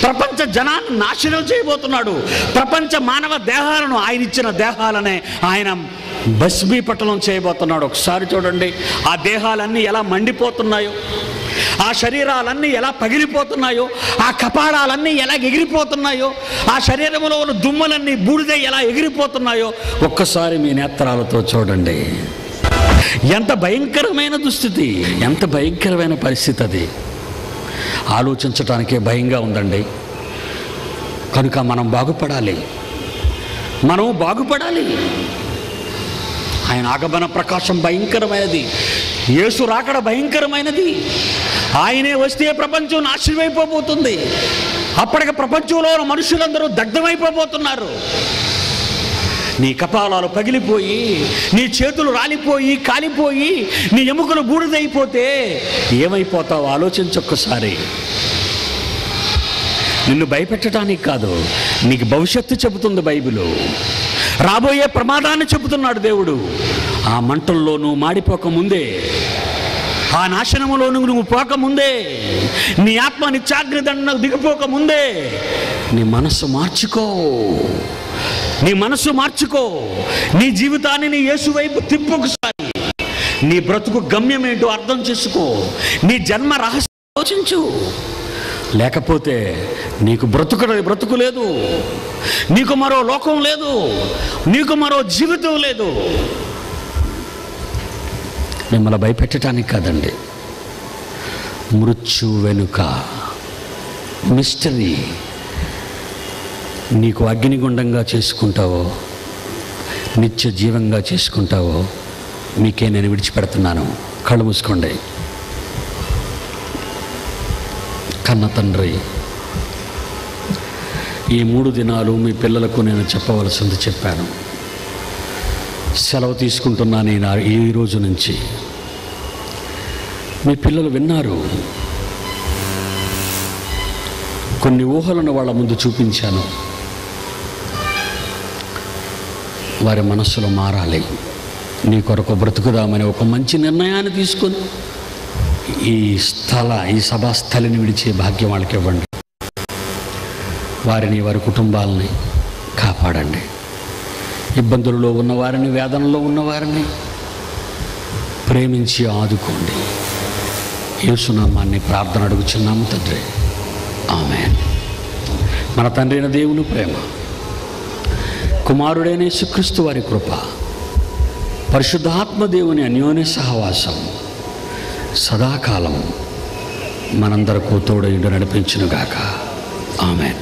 ప్రపంచ జనాన్ని నాశనం చేయబోతున్నాడు. ప్రపంచ మానవ దేహాలను, ఆయన ఇచ్చిన దేహాలనే ఆయన భస్మీపటలం చేయబోతున్నాడు. ఒకసారి చూడండి ఆ దేహాలన్నీ ఎలా మండిపోతున్నాయో, ఆ శరీరాలన్నీ ఎలా పగిలిపోతున్నాయో, ఆ కపాడాలన్నీ ఎలా ఎగిరిపోతున్నాయో, ఆ శరీరంలో ఉన్న దుమ్ములన్నీ బూడిద ఎలా ఎగిరిపోతున్నాయో ఒక్కసారి మీ నేత్రాలతో చూడండి. ఎంత భయంకరమైన దుస్థితి, ఎంత భయంకరమైన పరిస్థితి అది. ఆలోచించటానికే భయంగా ఉందండి. కనుక మనం బాగుపడాలి, మనం బాగుపడాలి. ఆయన ఆగమన ప్రకాశం భయంకరమైనది. యేసు రాకడ భయంకరమైనది. ఆయనే వస్తే ప్రపంచం నాశనమైపోబోతుంది. అప్పటికి ప్రపంచంలో మనుషులందరూ దగ్ధమైపోబోతున్నారు. నీ కపాలాలు పగిలిపోయి, నీ చేతులు రాలిపోయి కాలిపోయి, నీ ఎముకలు బూడిదైపోతే ఏమైపోతావు? ఆలోచించొక్కసారి. నిన్ను భయపెట్టడానికి కాదు, నీకు భవిష్యత్తు చెబుతుంది బైబిలు. రాబోయే ప్రమాదాన్ని చెబుతున్నాడు దేవుడు. ఆ మంటల్లో నువ్వు మాడిపోకముందే, ఆ నాశనములో నువ్వు పోకముందే, నీ ఆత్మ నిత్యాగ్నిదండకు దిగిపోకముందే నీ మనస్సు మార్చుకో. నీ మనసు మార్చుకో. నీ జీవితాన్ని నీ యేసు వైపు తిప్పొకసారి. నీ బ్రతుకు గమ్యం ఏంటో అర్థం చేసుకో. నీ జన్మ రహస్యం ఆలోచించు. లేకపోతే నీకు బ్రతుకు బ్రతుకు లేదు, నీకు మరో లోకం లేదు, నీకు మరో జీవితం లేదు. మిమ్మల్ని భయపెట్టడానికి కాదండి. మృత్యు వెనుక మిస్టరీ నీకు అగ్నిగుండంగా చేసుకుంటావో, నిత్య జీవంగా చేసుకుంటావో మీకే నేను విడిచిపెడుతున్నాను. కళ్ళు మూసుకోండి. కన్న తండ్రి, ఈ మూడు దినాలు మీ పిల్లలకు నేను చెప్పవలసింది చెప్పాను. సెలవు తీసుకుంటున్నాను ఈ రోజు నుంచి. మీ పిల్లలు విన్నారు, కొన్ని ఊహలను వాళ్ళ ముందు చూపించాను. వారి మనస్సులో మారాలి. నీ కొరకు బ్రతుకుదామని ఒక మంచి నిర్ణయాన్ని తీసుకొని ఈ స్థల ఈ సభాస్థలిని విడిచే భాగ్యం వాళ్ళకి ఇవ్వండి. వారిని, వారి కుటుంబాలని కాపాడండి. ఇబ్బందులలో ఉన్నవారిని, వేదనలో ఉన్నవారిని ప్రేమించి ఆదుకోండి. యేసునామాన్ని ప్రార్థన అడుగుచున్నాము తండ్రి, ఆమేన్. మన తండ్రి అయిన దేవుని ప్రేమ, కుమారుడైన యేసుక్రీస్తు వారి కృప, పరిశుద్ధాత్మ దేవుని అన్యోన్య సహవాసం సదాకాలం మనందరికీ తోడైండు నడిపించును గాక. ఆమేన్.